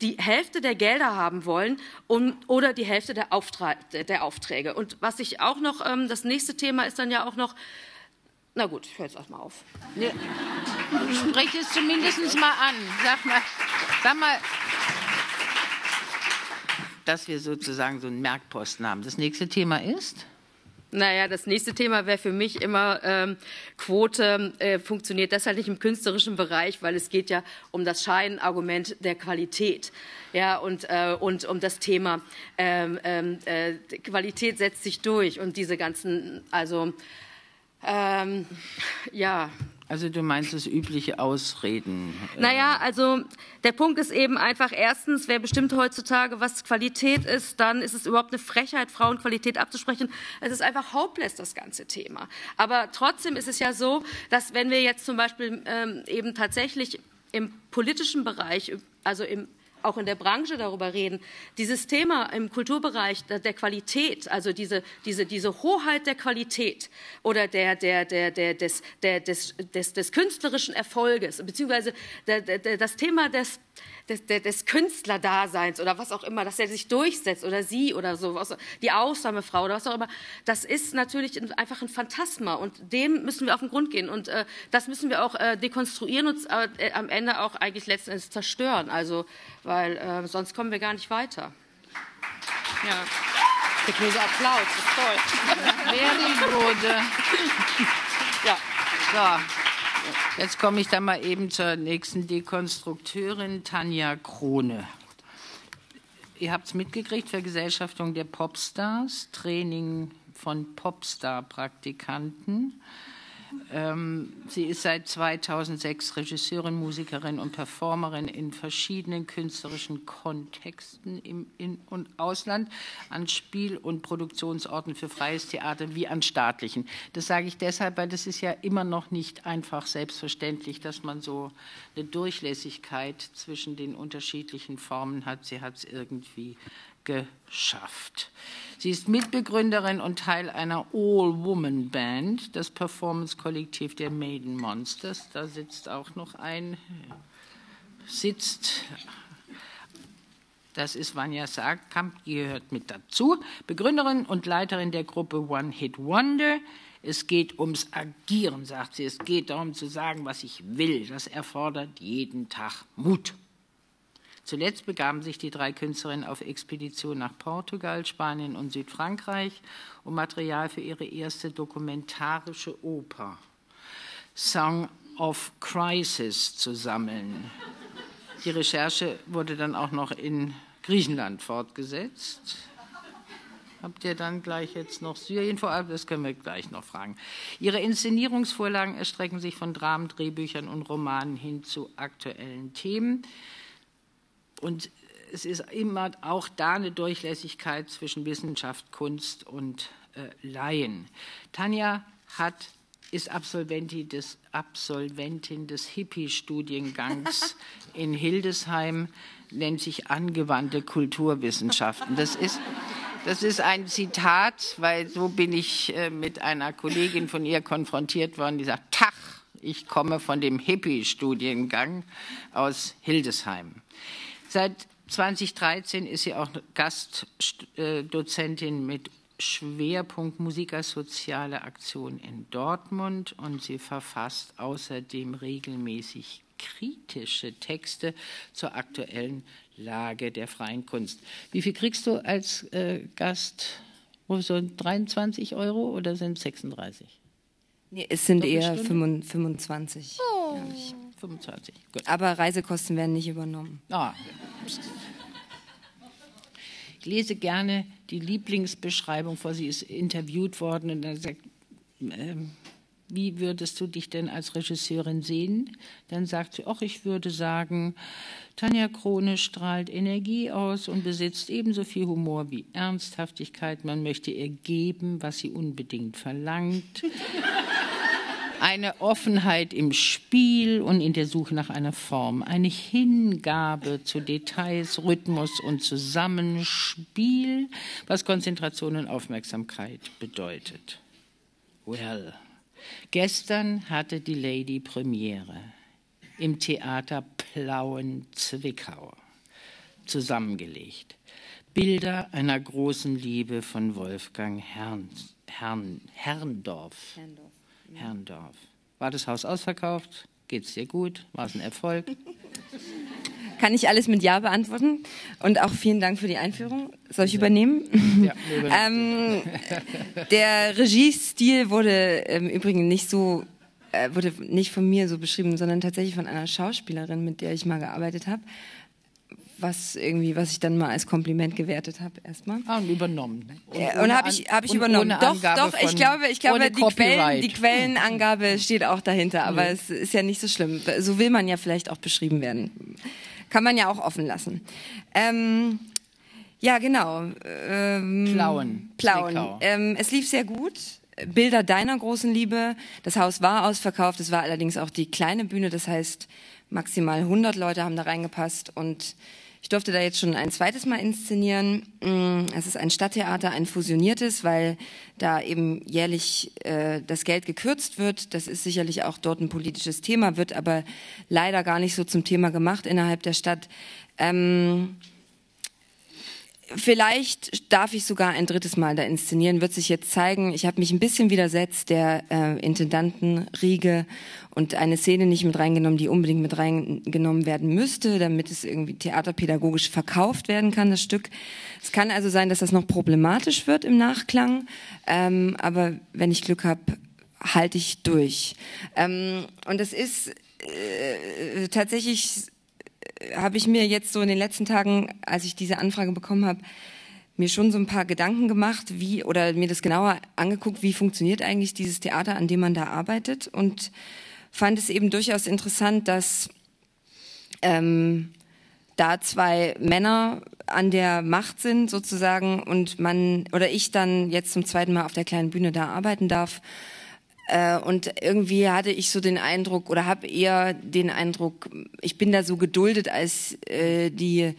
die Hälfte der Gelder haben wollen um, oder die Hälfte der, Auftra der Aufträge. Und was ich auch noch, ähm, das nächste Thema ist dann ja auch noch, na gut, ich höre jetzt erstmal auf. Ja. Sprich es zumindest mal an. Sag mal, sag mal, dass wir sozusagen so einen Merkposten haben. Das nächste Thema ist? Naja, das nächste Thema wäre für mich immer, ähm, Quote äh, funktioniert deshalb nicht im künstlerischen Bereich, weil es geht ja um das Scheinargument der Qualität. Ja, und, äh, und um das Thema ähm, äh, Qualität setzt sich durch und diese ganzen, also, ähm, ja... Also du meinst das übliche Ausreden? Naja, also der Punkt ist eben einfach, erstens, wer bestimmt heutzutage, was Qualität ist, dann ist es überhaupt eine Frechheit, Frauen Qualität abzusprechen. Es ist einfach hopeless, das ganze Thema. Aber trotzdem ist es ja so, dass wenn wir jetzt zum Beispiel ähm, eben tatsächlich im politischen Bereich, also im auch in der Branche darüber reden, dieses Thema im Kulturbereich der Qualität, also diese, diese, diese Hoheit der Qualität oder der, der, der, der, des, der, des, des, des künstlerischen Erfolges, beziehungsweise der, der, das Thema des, des, des Künstlerdaseins oder was auch immer, dass er sich durchsetzt oder sie oder so, die Ausnahmefrau oder was auch immer, das ist natürlich einfach ein Phantasma und dem müssen wir auf den Grund gehen und äh, das müssen wir auch äh, dekonstruieren und äh, am Ende auch eigentlich letzten Endes zerstören, also weil äh, sonst kommen wir gar nicht weiter. Ja. Der große Applaus, ist toll. Ehrenrunde. Ja. So, jetzt komme ich dann mal eben zur nächsten Dekonstrukteurin, Tanja Krone. Ihr habt es mitgekriegt, Vergesellschaftung der Popstars, Training von Popstar-Praktikanten. Sie ist seit zweitausendsechs Regisseurin, Musikerin und Performerin in verschiedenen künstlerischen Kontexten im In- und Ausland, an Spiel- und Produktionsorten für freies Theater wie an staatlichen. Das sage ich deshalb, weil das ist ja immer noch nicht einfach selbstverständlich, dass man so eine Durchlässigkeit zwischen den unterschiedlichen Formen hat. Sie hat es irgendwie geschafft. Sie ist Mitbegründerin und Teil einer All-Woman-Band, das Performance-Kollektiv der Maiden Monsters. Da sitzt auch noch ein, sitzt, das ist Vanja Sadkamp, die gehört mit dazu, Begründerin und Leiterin der Gruppe One Hit Wonder. Es geht ums Agieren, sagt sie, es geht darum zu sagen, was ich will. Das erfordert jeden Tag Mut. Zuletzt begaben sich die drei Künstlerinnen auf Expedition nach Portugal, Spanien und Südfrankreich, um Material für ihre erste dokumentarische Oper, Song of Crisis, zu sammeln. Die Recherche wurde dann auch noch in Griechenland fortgesetzt. Habt ihr dann gleich jetzt noch Syrien vor allem? Das können wir gleich noch fragen. Ihre Inszenierungsvorlagen erstrecken sich von Dramen, Drehbüchern und Romanen hin zu aktuellen Themen. Und es ist immer auch da eine Durchlässigkeit zwischen Wissenschaft, Kunst und äh, Laien. Tanja hat, ist Absolventin des, Absolventin des Hippie-Studiengangs in Hildesheim, nennt sich angewandte Kulturwissenschaften. Das ist, das ist ein Zitat, weil so bin ich äh, mit einer Kollegin von ihr konfrontiert worden, die sagt, Tach, ich komme von dem Hippie-Studiengang aus Hildesheim. Seit zweitausenddreizehn ist sie auch Gastdozentin mit Schwerpunkt Musikersoziale Aktion in Dortmund und sie verfasst außerdem regelmäßig kritische Texte zur aktuellen Lage der freien Kunst. Wie viel kriegst du als äh, Gast? So dreiundzwanzig Euro oder sind es sechsunddreißig? Nee, es sind eher fünfundzwanzig, oh. glaube ich. fünfundzwanzig. Gut. Aber Reisekosten werden nicht übernommen. Ah. Ich lese gerne die Lieblingsbeschreibung vor. Sie ist interviewt worden und dann sagt, äh, wie würdest du dich denn als Regisseurin sehen? Dann sagt sie, ach, ich würde sagen, Tanja Krone strahlt Energie aus und besitzt ebenso viel Humor wie Ernsthaftigkeit. Man möchte ihr geben, was sie unbedingt verlangt. Eine Offenheit im Spiel und in der Suche nach einer Form, eine Hingabe zu Details, Rhythmus und Zusammenspiel, was Konzentration und Aufmerksamkeit bedeutet. Well, gestern hatte die Lady Premiere im Theater Plauen Zwickau, zusammengelegt. Bilder einer großen Liebe von Wolfgang Herrndorf. Herrn, Herrndorf. Herrndorf. War das Haus ausverkauft? Geht's dir gut? War es ein Erfolg? Kann ich alles mit Ja beantworten. Und auch vielen Dank für die Einführung. Soll ich übernehmen? Ja, ähm, der Regiestil wurde im Übrigen nicht so, äh, wurde nicht von mir so beschrieben, sondern tatsächlich von einer Schauspielerin, mit der ich mal gearbeitet habe. Was irgendwie, was ich dann mal als Kompliment gewertet habe erstmal. Ah, und übernommen. Und, ja, und habe ich, hab ich übernommen. Doch, doch, ich glaube, ich glaube die, Quellen, die Quellenangabe steht auch dahinter, aber mhm. es ist ja nicht so schlimm. So will man ja vielleicht auch beschrieben werden. Kann man ja auch offen lassen. Ähm, ja, genau. Ähm, Plauen. Plauen. Ähm, es lief sehr gut. Bilder deiner großen Liebe. Das Haus war ausverkauft. Es war allerdings auch die kleine Bühne. Das heißt, maximal hundert Leute haben da reingepasst und ich durfte da jetzt schon ein zweites Mal inszenieren. Es ist ein Stadttheater, ein fusioniertes, weil da eben jährlich äh, das Geld gekürzt wird. Das ist sicherlich auch dort ein politisches Thema, wird aber leider gar nicht so zum Thema gemacht innerhalb der Stadt. Ähm, vielleicht darf ich sogar ein drittes Mal da inszenieren, wird sich jetzt zeigen. Ich habe mich ein bisschen widersetzt der äh, Intendantenriege und eine Szene nicht mit reingenommen, die unbedingt mit reingenommen werden müsste, damit es irgendwie theaterpädagogisch verkauft werden kann, das Stück. Es kann also sein, dass das noch problematisch wird im Nachklang, ähm, aber wenn ich Glück habe, halte ich durch. Ähm, und es ist äh, tatsächlich, äh, habe ich mir jetzt so in den letzten Tagen, als ich diese Anfrage bekommen habe, mir schon so ein paar Gedanken gemacht, wie, oder mir das genauer angeguckt, wie funktioniert eigentlich dieses Theater, an dem man da arbeitet, und fand es eben durchaus interessant, dass ähm, da zwei Männer an der Macht sind sozusagen und man oder ich dann jetzt zum zweiten Mal auf der kleinen Bühne da arbeiten darf. Äh, und irgendwie hatte ich so den Eindruck oder habe eher den Eindruck, ich bin da so geduldet als äh, die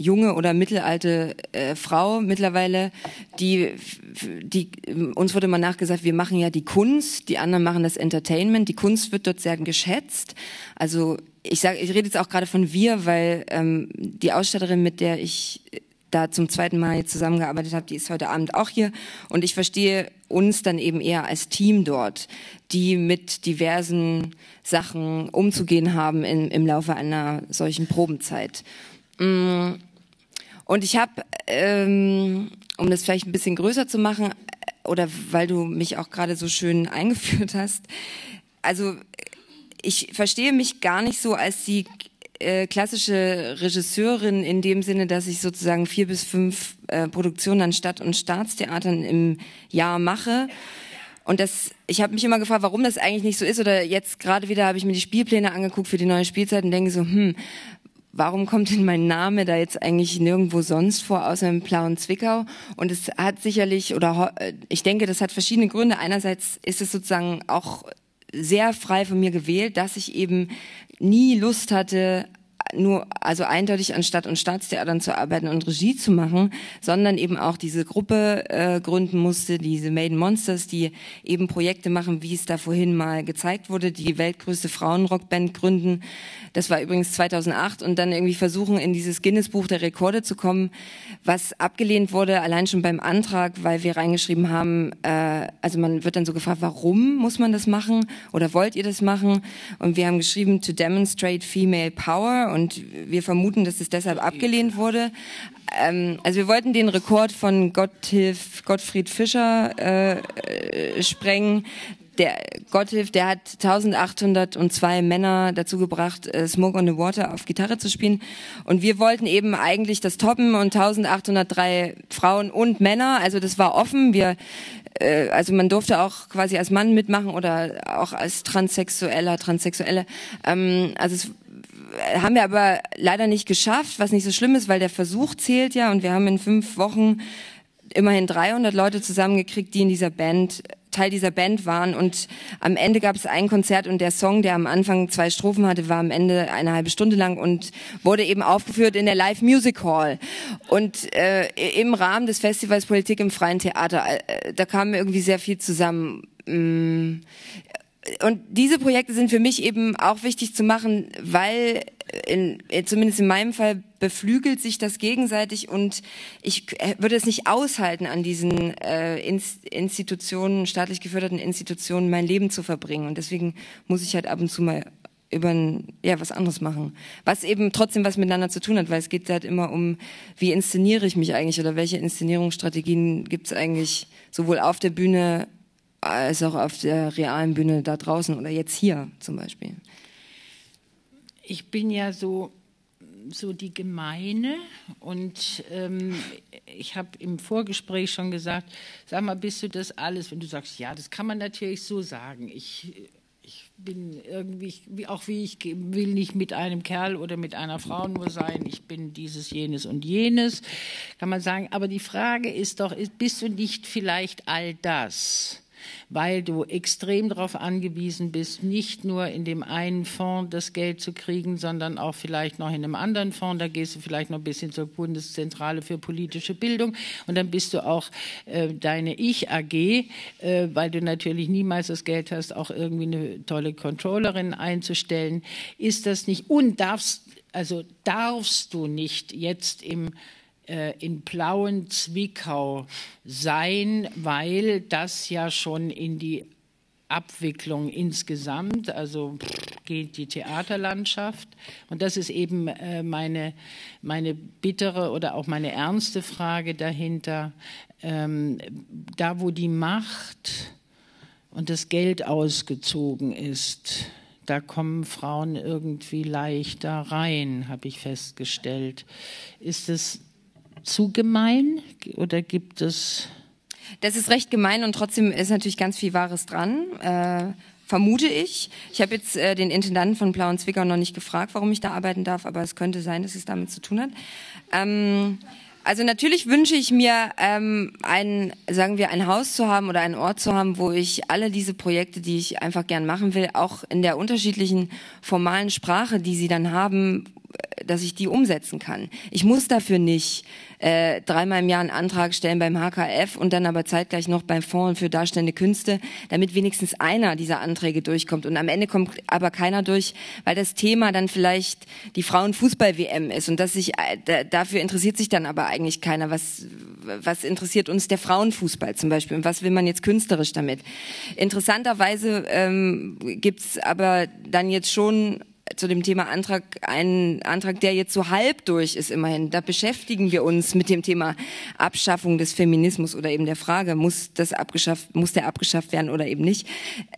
junge oder mittelalte äh, Frau mittlerweile, die, die uns wurde mal nachgesagt, wir machen ja die Kunst, die anderen machen das Entertainment, die Kunst wird dort sehr geschätzt. Also ich sage, ich rede jetzt auch gerade von wir, weil ähm, die Ausstatterin, mit der ich da zum zweiten Mal jetzt zusammengearbeitet habe, die ist heute Abend auch hier und ich verstehe uns dann eben eher als Team dort, die mit diversen Sachen umzugehen haben in, im Laufe einer solchen Probenzeit. Mm. Und ich habe, ähm, um das vielleicht ein bisschen größer zu machen, oder weil du mich auch gerade so schön eingeführt hast, also ich verstehe mich gar nicht so als die äh, klassische Regisseurin in dem Sinne, dass ich sozusagen vier bis fünf äh, Produktionen an Stadt- und Staatstheatern im Jahr mache. Und das, ich habe mich immer gefragt, warum das eigentlich nicht so ist. Oder jetzt gerade wieder habe ich mir die Spielpläne angeguckt für die neue Spielzeit und denke so, hm, warum kommt denn mein Name da jetzt eigentlich nirgendwo sonst vor, außer im Plauen Zwickau? Und es hat sicherlich, oder ich denke, das hat verschiedene Gründe. Einerseits ist es sozusagen auch sehr frei von mir gewählt, dass ich eben nie Lust hatte, nur also eindeutig an Stadt- und Staatstheatern zu arbeiten und Regie zu machen, sondern eben auch diese Gruppe äh, gründen musste, diese Maiden Monsters, die eben Projekte machen, wie es da vorhin mal gezeigt wurde, die weltgrößte Frauenrockband gründen. Das war übrigens zweitausendacht und dann irgendwie versuchen, in dieses Guinness-Buch der Rekorde zu kommen, was abgelehnt wurde, allein schon beim Antrag, weil wir reingeschrieben haben, äh, also man wird dann so gefragt, warum muss man das machen oder wollt ihr das machen? Und wir haben geschrieben, to demonstrate female power, und Und wir vermuten, dass es deshalb abgelehnt wurde. Ähm, also wir wollten den Rekord von Gotthilf, Gottfried Fischer äh, äh, sprengen. Der Gotthilf, der hat eintausendachthundertzwei Männer dazu gebracht, äh, Smoke on the Water auf Gitarre zu spielen. Und wir wollten eben eigentlich das toppen und eintausendachthundertdrei Frauen und Männer. Also das war offen. Wir, äh, also man durfte auch quasi als Mann mitmachen oder auch als Transsexueller, Transsexuelle. Ähm, also es haben wir aber leider nicht geschafft, was nicht so schlimm ist, weil der Versuch zählt ja und wir haben in fünf Wochen immerhin dreihundert Leute zusammengekriegt, die in dieser Band, Teil dieser Band waren, und am Ende gab es ein Konzert und der Song, der am Anfang zwei Strophen hatte, war am Ende eine halbe Stunde lang und wurde eben aufgeführt in der Live-Music-Hall und äh, im Rahmen des Festivals Politik im Freien Theater. Äh, da kam irgendwie sehr viel zusammen. Mmh. Und diese Projekte sind für mich eben auch wichtig zu machen, weil in, zumindest in meinem Fall beflügelt sich das gegenseitig und ich würde es nicht aushalten, an diesen äh, Institutionen, staatlich geförderten Institutionen mein Leben zu verbringen. Und deswegen muss ich halt ab und zu mal über ein, ja, was anderes machen, was eben trotzdem was miteinander zu tun hat, weil es geht halt immer um, wie inszeniere ich mich eigentlich oder welche Inszenierungsstrategien gibt es eigentlich sowohl auf der Bühne als auch auf der realen Bühne da draußen oder jetzt hier zum Beispiel. Ich bin ja so, so die Gemeine und ähm, ich habe im Vorgespräch schon gesagt, sag mal, bist du das alles, wenn du sagst, ja, das kann man natürlich so sagen, ich... Ich bin irgendwie, auch wie ich will nicht mit einem Kerl oder mit einer Frau nur sein, ich bin dieses, jenes und jenes, kann man sagen. Aber die Frage ist doch, bist du nicht vielleicht all das, weil du extrem darauf angewiesen bist, nicht nur in dem einen Fonds das Geld zu kriegen, sondern auch vielleicht noch in einem anderen Fonds, da gehst du vielleicht noch ein bisschen zur Bundeszentrale für politische Bildung und dann bist du auch äh, deine Ich-A G, äh, weil du natürlich niemals das Geld hast, auch irgendwie eine tolle Controllerin einzustellen. Ist das nicht, und darfst, also darfst du nicht jetzt im in Plauen Zwickau sein, weil das ja schon in die Abwicklung insgesamt, also geht die Theaterlandschaft. Und das ist eben meine, meine bittere oder auch meine ernste Frage dahinter. Da, wo die Macht und das Geld ausgezogen ist, da kommen Frauen irgendwie leichter rein, habe ich festgestellt. Ist es zu gemein oder gibt es... Das ist recht gemein und trotzdem ist natürlich ganz viel Wahres dran, äh, vermute ich. Ich habe jetzt äh, den Intendanten von Plauen Zwickau noch nicht gefragt, warum ich da arbeiten darf, aber es könnte sein, dass es damit zu tun hat. Ähm, also natürlich wünsche ich mir, ähm, ein, sagen wir, ein Haus zu haben oder einen Ort zu haben, wo ich alle diese Projekte, die ich einfach gern machen will, auch in der unterschiedlichen formalen Sprache, die sie dann haben, dass ich die umsetzen kann. Ich muss dafür nicht äh, dreimal im Jahr einen Antrag stellen beim H K F und dann aber zeitgleich noch beim Fonds für Darstellende Künste, damit wenigstens einer dieser Anträge durchkommt. Und am Ende kommt aber keiner durch, weil das Thema dann vielleicht die Frauenfußball-W M ist und dass sich, äh, dafür interessiert sich dann aber eigentlich keiner. Was, was interessiert uns der Frauenfußball zum Beispiel und was will man jetzt künstlerisch damit? Interessanterweise ähm, gibt es aber dann jetzt schon zu dem Thema Antrag, ein Antrag, der jetzt so halb durch ist immerhin. Da beschäftigen wir uns mit dem Thema Abschaffung des Feminismus oder eben der Frage, muss das abgeschafft, muss der abgeschafft werden oder eben nicht.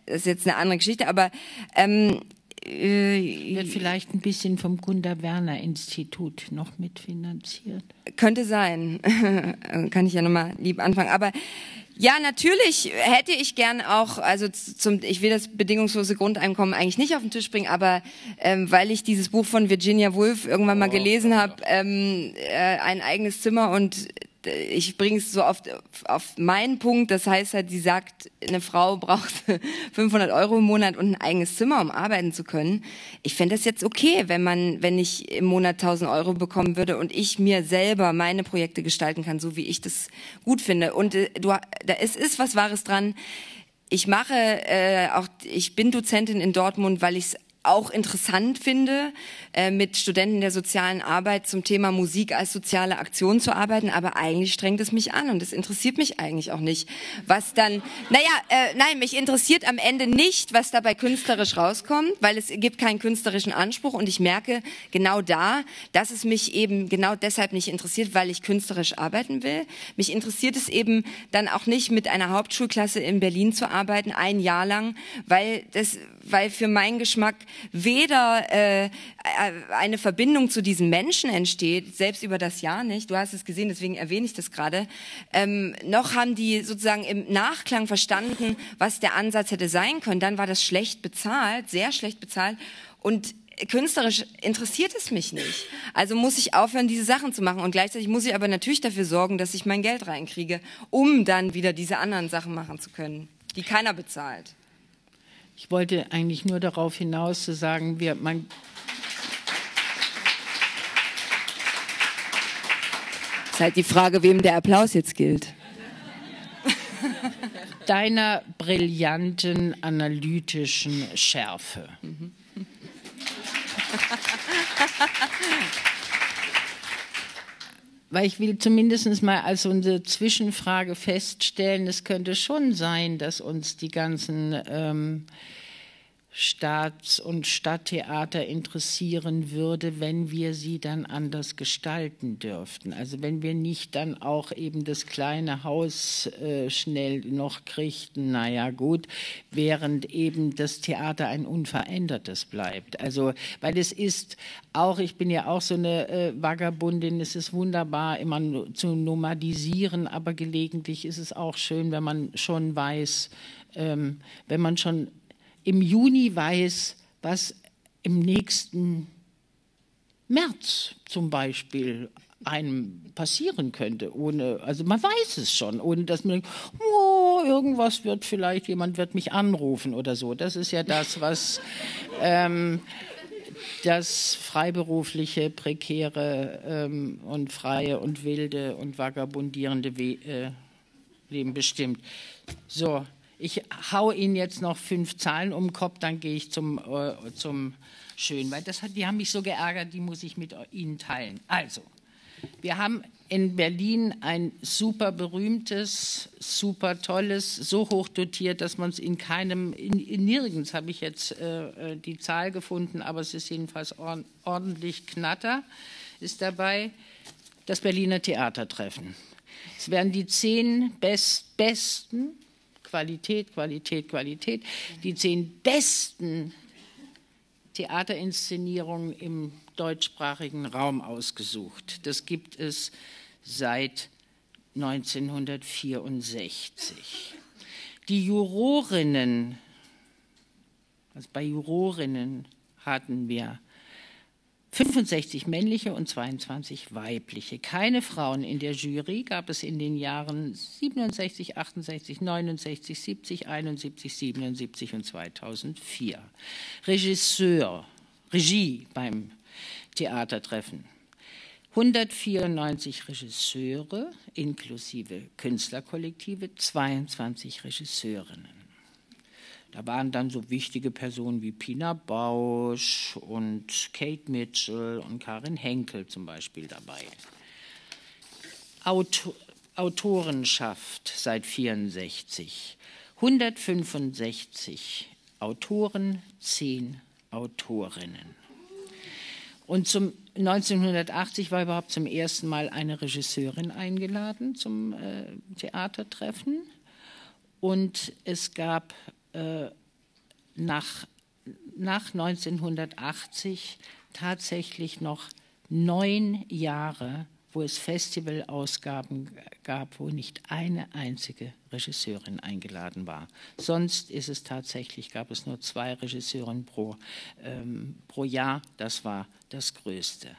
Das ist jetzt eine andere Geschichte, aber ähm, äh, wird vielleicht ein bisschen vom Gunda-Werner-Institut noch mitfinanziert. Könnte sein. Kann ich ja nochmal lieb anfangen, aber ja, natürlich hätte ich gern auch, also zum, ich will das bedingungslose Grundeinkommen eigentlich nicht auf den Tisch bringen, aber ähm, weil ich dieses Buch von Virginia Woolf irgendwann mal gelesen habe, ähm, äh, ein eigenes Zimmer, und ich bringe es so oft auf meinen Punkt, das heißt halt, sie sagt, eine Frau braucht fünfhundert Euro im Monat und ein eigenes Zimmer, um arbeiten zu können. Ich fände das jetzt okay, wenn man, wenn ich im Monat tausend Euro bekommen würde und ich mir selber meine Projekte gestalten kann, so wie ich das gut finde. Und äh, du, da ist, ist was Wahres dran. Ich mache äh, auch, ich bin Dozentin in Dortmund, weil ich es auch interessant finde, äh, mit Studenten der sozialen Arbeit zum Thema Musik als soziale Aktion zu arbeiten, aber eigentlich strengt es mich an und es interessiert mich eigentlich auch nicht, was dann, naja, äh, nein, mich interessiert am Ende nicht, was dabei künstlerisch rauskommt, weil es gibt keinen künstlerischen Anspruch und ich merke genau da, dass es mich eben genau deshalb nicht interessiert, weil ich künstlerisch arbeiten will. Mich interessiert es eben dann auch nicht, mit einer Hauptschulklasse in Berlin zu arbeiten, ein Jahr lang, weil das, weil für meinen Geschmack weder äh, eine Verbindung zu diesen Menschen entsteht, selbst über das Jahr nicht, du hast es gesehen, deswegen erwähne ich das gerade, ähm, noch haben die sozusagen im Nachklang verstanden, was der Ansatz hätte sein können. Dann war das schlecht bezahlt, sehr schlecht bezahlt, und künstlerisch interessiert es mich nicht. Also muss ich aufhören, diese Sachen zu machen, und gleichzeitig muss ich aber natürlich dafür sorgen, dass ich mein Geld reinkriege, um dann wieder diese anderen Sachen machen zu können, die keiner bezahlt. Ich wollte eigentlich nur darauf hinaus zu sagen, wir, man, es ist halt die Frage, wem der Applaus jetzt gilt. Deiner brillanten analytischen Schärfe. Mhm. Weil ich will zumindest mal als unsere Zwischenfrage feststellen, es könnte schon sein, dass uns die ganzen ähm, Staats- und Stadttheater interessieren würde, wenn wir sie dann anders gestalten dürften. Also wenn wir nicht dann auch eben das kleine Haus äh, schnell noch kriegten, naja gut, während eben das Theater ein unverändertes bleibt. Also, weil es ist auch, ich bin ja auch so eine äh, Vagabundin, es ist wunderbar, immer zu nomadisieren, aber gelegentlich ist es auch schön, wenn man schon weiß, ähm, wenn man schon im Juni weiß, was im nächsten März zum Beispiel einem passieren könnte. Ohne, also man weiß es schon, ohne dass man denkt, oh, irgendwas wird vielleicht, jemand wird mich anrufen oder so. Das ist ja das, was ähm, das freiberufliche, prekäre ähm, und freie und wilde und vagabundierende We äh, Leben bestimmt. So. Ich hau Ihnen jetzt noch fünf Zahlen um den Kopf, dann gehe ich zum, äh, zum Schön, weil das hat, die haben mich so geärgert, die muss ich mit Ihnen teilen. Also, wir haben in Berlin ein super berühmtes, super tolles, so hoch dotiert, dass man es in keinem, in, in nirgends habe ich jetzt äh, die Zahl gefunden, aber es ist jedenfalls or ordentlich Knatter, ist dabei das Berliner Theatertreffen. Es werden die zehn best, besten, Qualität, Qualität, Qualität. Die zehn besten Theaterinszenierungen im deutschsprachigen Raum ausgesucht. Das gibt es seit neunzehnhundertvierundsechzig. Die Jurorinnen, also bei Jurorinnen hatten wir fünfundsechzig männliche und zweiundzwanzig weibliche. Keine Frauen in der Jury gab es in den Jahren siebenundsechzig, achtundsechzig, neunundsechzig, siebzig, einundsiebzig, siebenundsiebzig und zweitausendvier. Regisseur, Regie beim Theatertreffen. hundertvierundneunzig Regisseure inklusive Künstlerkollektive, zweiundzwanzig Regisseurinnen. Da waren dann so wichtige Personen wie Pina Bausch und Kate Mitchell und Karin Henkel zum Beispiel dabei. Autor, Autorenschaft seit neunzehnhundertvierundsechzig. hundertfünfundsechzig Autoren, zehn Autorinnen. Und zum neunzehnhundertachtzig war überhaupt zum ersten Mal eine Regisseurin eingeladen zum äh, Theatertreffen. Und es gab Nach, nach neunzehnhundertachtzig tatsächlich noch neun Jahre, wo es Festivalausgaben gab, wo nicht eine einzige Regisseurin eingeladen war. Sonst ist es tatsächlich, gab es nur zwei Regisseurinnen pro, ähm, pro Jahr. Das war das Größte.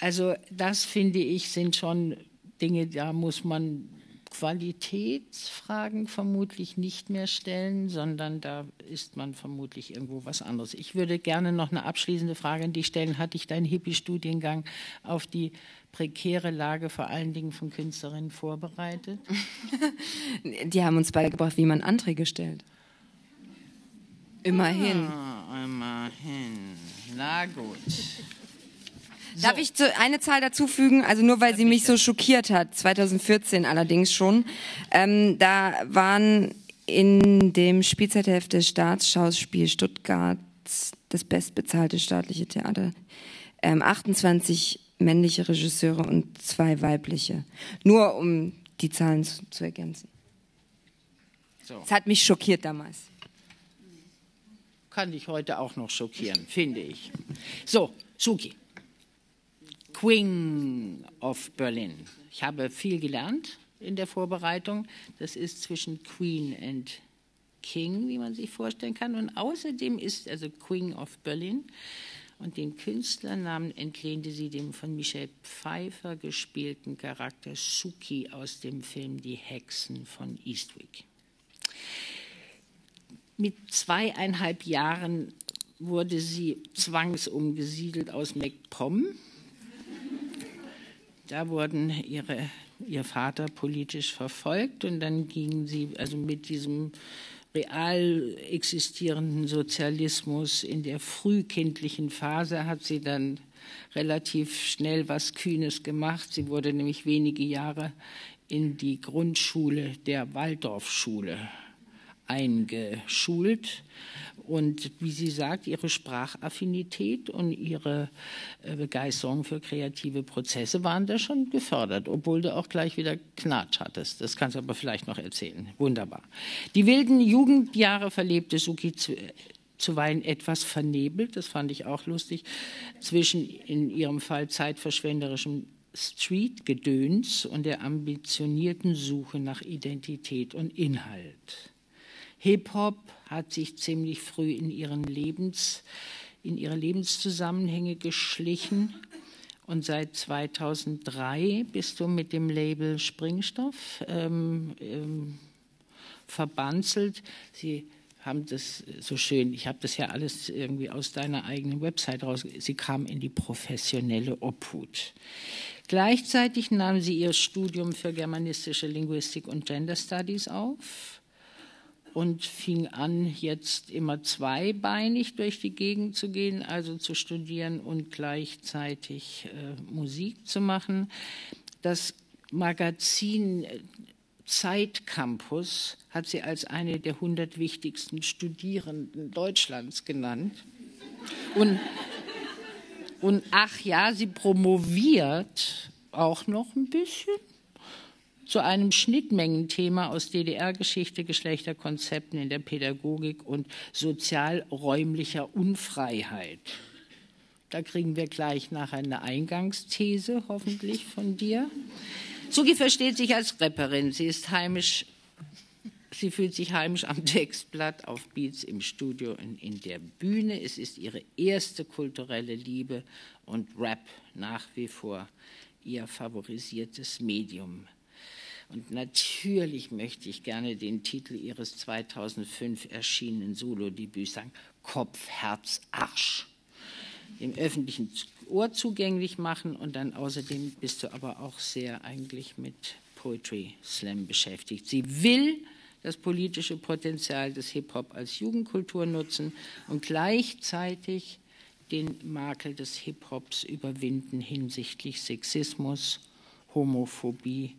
Also das, finde ich, sind schon Dinge, da muss man Qualitätsfragen vermutlich nicht mehr stellen, sondern da ist man vermutlich irgendwo was anderes. Ich würde gerne noch eine abschließende Frage an dich stellen. Hat dich dein Hippie-Studiengang auf die prekäre Lage vor allen Dingen von Künstlerinnen vorbereitet? Die haben uns beigebracht, wie man Anträge stellt. Immerhin. Ah, immerhin. Na gut. So. Darf ich eine Zahl dazufügen? Also nur, weil sie mich so schockiert hat, zweitausendvierzehn allerdings schon. Ähm, da waren in dem Spielzeitheft des Staatsschauspiels Stuttgart, das bestbezahlte staatliche Theater, ähm, achtundzwanzig männliche Regisseure und zwei weibliche. Nur um die Zahlen zu, zu ergänzen. So. Das hat mich schockiert damals. Kann dich heute auch noch schockieren, finde ich. So, Sookee. Queen of Berlin. Ich habe viel gelernt in der Vorbereitung. Das ist zwischen Queen and King, wie man sich vorstellen kann. Und außerdem ist also Queen of Berlin und den Künstlernamen entlehnte sie dem von Michel Pfeiffer gespielten Charakter Sookee aus dem Film Die Hexen von Eastwick. Mit zweieinhalb Jahren wurde sie zwangsumgesiedelt aus MacPom. Da wurden ihre, ihr Vater politisch verfolgt und dann gingen sie also mit diesem real existierenden Sozialismus in der frühkindlichen Phase hat sie dann relativ schnell was Kühnes gemacht. Sie wurde nämlich wenige Jahre in die Grundschule der Waldorfschule eingeschult Und wie sie sagt, ihre Sprachaffinität und ihre Begeisterung für kreative Prozesse waren da schon gefördert, obwohl du auch gleich wieder Knatsch hattest. Das kannst du aber vielleicht noch erzählen. Wunderbar. Die wilden Jugendjahre verlebte Sookee zuweilen etwas vernebelt, das fand ich auch lustig, zwischen in ihrem Fall zeitverschwenderischem Streetgedöns und der ambitionierten Suche nach Identität und Inhalt. Hip-Hop hat sich ziemlich früh in, ihren Lebens, in ihre Lebenszusammenhänge geschlichen und seit zweitausenddrei bist du mit dem Label Springstoff ähm, ähm, verbanzelt. Sie haben das so schön, ich habe das ja alles irgendwie aus deiner eigenen Website raus, sie kam in die professionelle Obhut. Gleichzeitig nahm sie ihr Studium für germanistische Linguistik und Gender Studies auf und fing an, jetzt immer zweibeinig durch die Gegend zu gehen, also zu studieren und gleichzeitig äh, Musik zu machen. Das Magazin Zeitcampus hat sie als eine der hundert wichtigsten Studierenden Deutschlands genannt. Und, und ach ja, sie promoviert auch noch ein bisschen zu einem Schnittmengenthema aus D D R-Geschichte, Geschlechterkonzepten in der Pädagogik und sozialräumlicher Unfreiheit. Da kriegen wir gleich nachher eine Eingangsthese, hoffentlich, von dir. Sookee versteht sich als Rapperin. Sie ist heimisch, sie fühlt sich heimisch am Textblatt, auf Beats, im Studio und in der Bühne. Es ist ihre erste kulturelle Liebe und Rap nach wie vor ihr favorisiertes Medium. Und natürlich möchte ich gerne den Titel ihres zweitausendfünf erschienenen Solo-Debüts sagen, Kopf, Herz, Arsch, dem öffentlichen Ohr zugänglich machen. Und dann außerdem bist du aber auch sehr eigentlich mit Poetry Slam beschäftigt. Sie will das politische Potenzial des Hip-Hop als Jugendkultur nutzen und gleichzeitig den Makel des Hip-Hops überwinden hinsichtlich Sexismus, Homophobie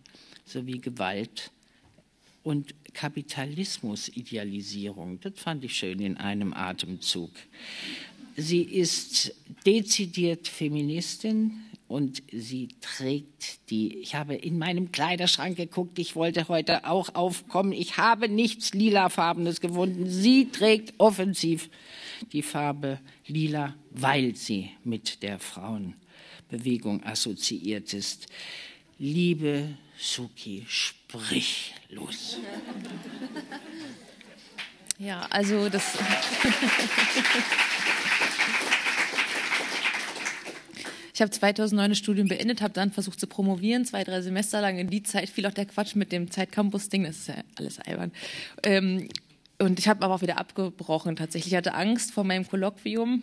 sowie Gewalt und Kapitalismusidealisierung. Das fand ich schön in einem Atemzug. Sie ist dezidiert Feministin und sie trägt die, ich habe in meinem Kleiderschrank geguckt, ich wollte heute auch aufkommen, ich habe nichts lilafarbenes gefunden. Sie trägt offensiv die Farbe lila, weil sie mit der Frauenbewegung assoziiert ist. Liebe Sookee, sprich los. Ja, also das... Ich habe zweitausendneun das Studium beendet, habe dann versucht zu promovieren, zwei, drei Semester lang. In die Zeit fiel auch der Quatsch mit dem Zeitcampus-Ding, das ist ja alles albern. Ähm, und ich habe aber auch wieder abgebrochen tatsächlich. Ich hatte Angst vor meinem Kolloquium.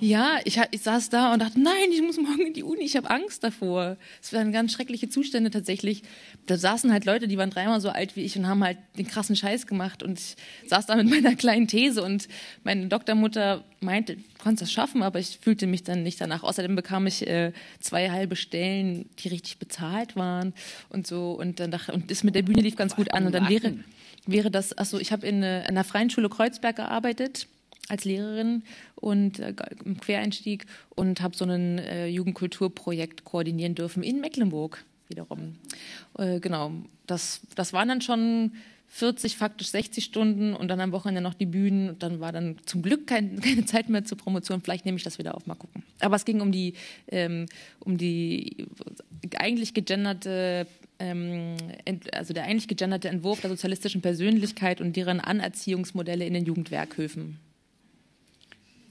Ja, ich, ich saß da und dachte, nein, ich muss morgen in die Uni, ich habe Angst davor. Es waren ganz schreckliche Zustände tatsächlich. Da saßen halt Leute, die waren dreimal so alt wie ich und haben halt den krassen Scheiß gemacht. Und ich saß da mit meiner kleinen These und meine Doktormutter meinte, du kannst das schaffen, aber ich fühlte mich dann nicht danach. Außerdem bekam ich äh, zwei halbe Stellen, die richtig bezahlt waren und so. Und dann dachte, und das mit der Bühne lief ganz gut an. Und dann wäre, wäre das, achso, ich habe in äh, einer freien Schule Kreuzberg gearbeitet, als Lehrerin und äh, im Quereinstieg und habe so ein äh, Jugendkulturprojekt koordinieren dürfen in Mecklenburg wiederum. Äh, genau, das, das waren dann schon vierzig, faktisch sechzig Stunden und dann am Wochenende noch die Bühnen und dann war dann zum Glück kein, keine Zeit mehr zur Promotion. Vielleicht nehme ich das wieder auf, mal gucken. Aber es ging um die, ähm, um die eigentlich gegenderte also der eigentlich gegenderte Entwurf der sozialistischen Persönlichkeit und deren Anerziehungsmodelle in den Jugendwerkhöfen.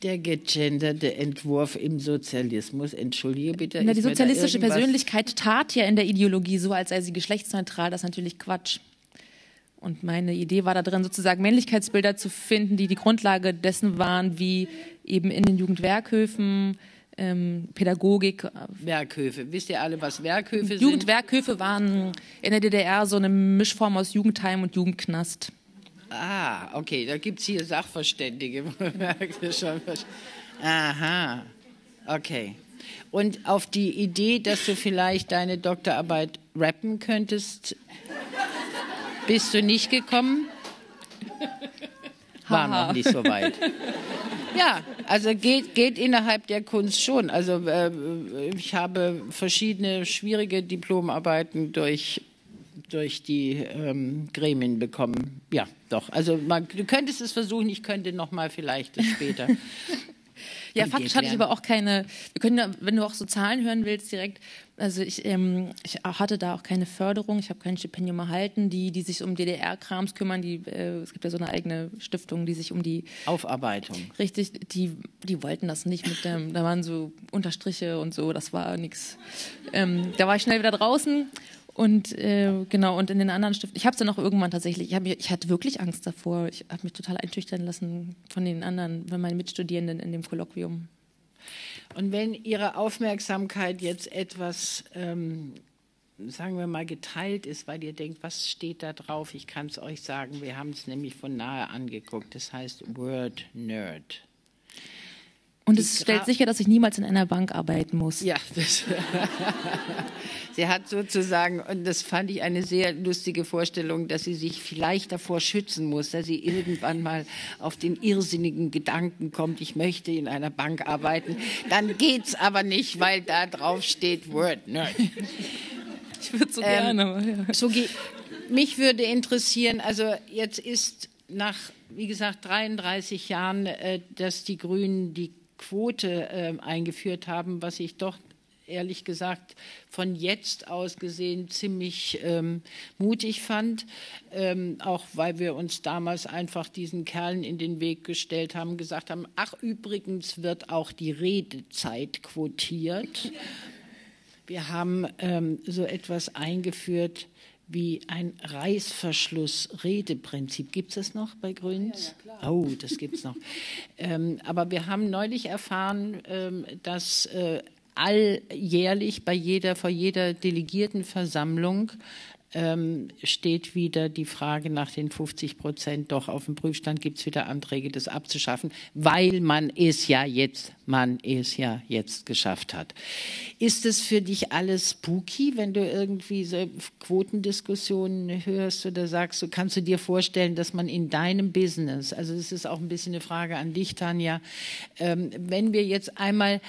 Der gegenderte Entwurf im Sozialismus, entschuldige bitte. Na, die sozialistische Persönlichkeit tat ja in der Ideologie so, als sei sie geschlechtsneutral, das ist natürlich Quatsch. Und meine Idee war da drin, sozusagen Männlichkeitsbilder zu finden, die die Grundlage dessen waren, wie eben in den Jugendwerkhöfen Ähm, Pädagogik. Werkhöfe. Wisst ihr alle, was Werkhöfe sind? Jugendwerkhöfe waren in der D D R so eine Mischform aus Jugendheim und Jugendknast. Ah, okay, da gibt es hier Sachverständige. Aha, okay. Und auf die Idee, dass du vielleicht deine Doktorarbeit rappen könntest, bist du nicht gekommen? war noch nicht so weit. Ja, also geht, geht innerhalb der Kunst schon. Also äh, ich habe verschiedene schwierige Diplomarbeiten durch, durch die ähm, Gremien bekommen. Ja, doch. Also man, du könntest es versuchen, ich könnte noch mal vielleicht das später. Ja, faktisch hatte ich aber auch keine, wir können, wenn du auch so Zahlen hören willst direkt, also ich, ähm, ich hatte da auch keine Förderung, ich habe kein Stipendium erhalten, die, die sich um D D R-Krams kümmern, die, äh, es gibt ja so eine eigene Stiftung, die sich um die... Aufarbeitung. Richtig, die, die wollten das nicht mit dem, da waren so Unterstriche und so, das war nichts. Ähm, da war ich schnell wieder draußen. Und äh, genau, und in den anderen Stiften, ich habe es dann auch irgendwann tatsächlich, ich, hab, ich hatte wirklich Angst davor, ich habe mich total einschüchtern lassen von den anderen, von meinen Mitstudierenden in dem Kolloquium. Und wenn Ihre Aufmerksamkeit jetzt etwas, ähm, sagen wir mal, geteilt ist, weil ihr denkt, was steht da drauf? Ich kann es euch sagen, wir haben es nämlich von nahe angeguckt, das heißt Word Nerd. Und es stellt sicher, dass ich niemals in einer Bank arbeiten muss. Ja, das sie hat sozusagen, und das fand ich eine sehr lustige Vorstellung, dass sie sich vielleicht davor schützen muss, dass sie irgendwann mal auf den irrsinnigen Gedanken kommt, ich möchte in einer Bank arbeiten. Dann geht's aber nicht, weil da drauf steht Word Nerd. Ich würde so ähm, gerne. Ja. So, mich würde interessieren, also jetzt ist nach, wie gesagt, dreiunddreißig Jahren, äh, dass die Grünen die Quote äh, eingeführt haben, was ich doch ehrlich gesagt von jetzt aus gesehen ziemlich ähm, mutig fand, ähm, auch weil wir uns damals einfach diesen Kerlen in den Weg gestellt haben, gesagt haben, ach übrigens wird auch die Redezeit quotiert. Wir haben ähm, so etwas eingeführt wie ein Reißverschluss-Redeprinzip. Gibt es das noch bei Grüns? Ja, ja, klar. Oh, das gibt es noch. ähm, aber wir haben neulich erfahren, ähm, dass äh, alljährlich bei jeder, vor jeder Delegiertenversammlung ähm, steht wieder die Frage nach den fünfzig Prozent doch auf dem Prüfstand, gibt es wieder Anträge, das abzuschaffen, weil man es ja jetzt, man es ja jetzt geschafft hat. Ist es für dich alles spooky, wenn du irgendwie so Quotendiskussionen hörst oder sagst, du kannst du dir vorstellen, dass man in deinem Business, also das ist auch ein bisschen eine Frage an dich, Tanja, ähm, wenn wir jetzt einmal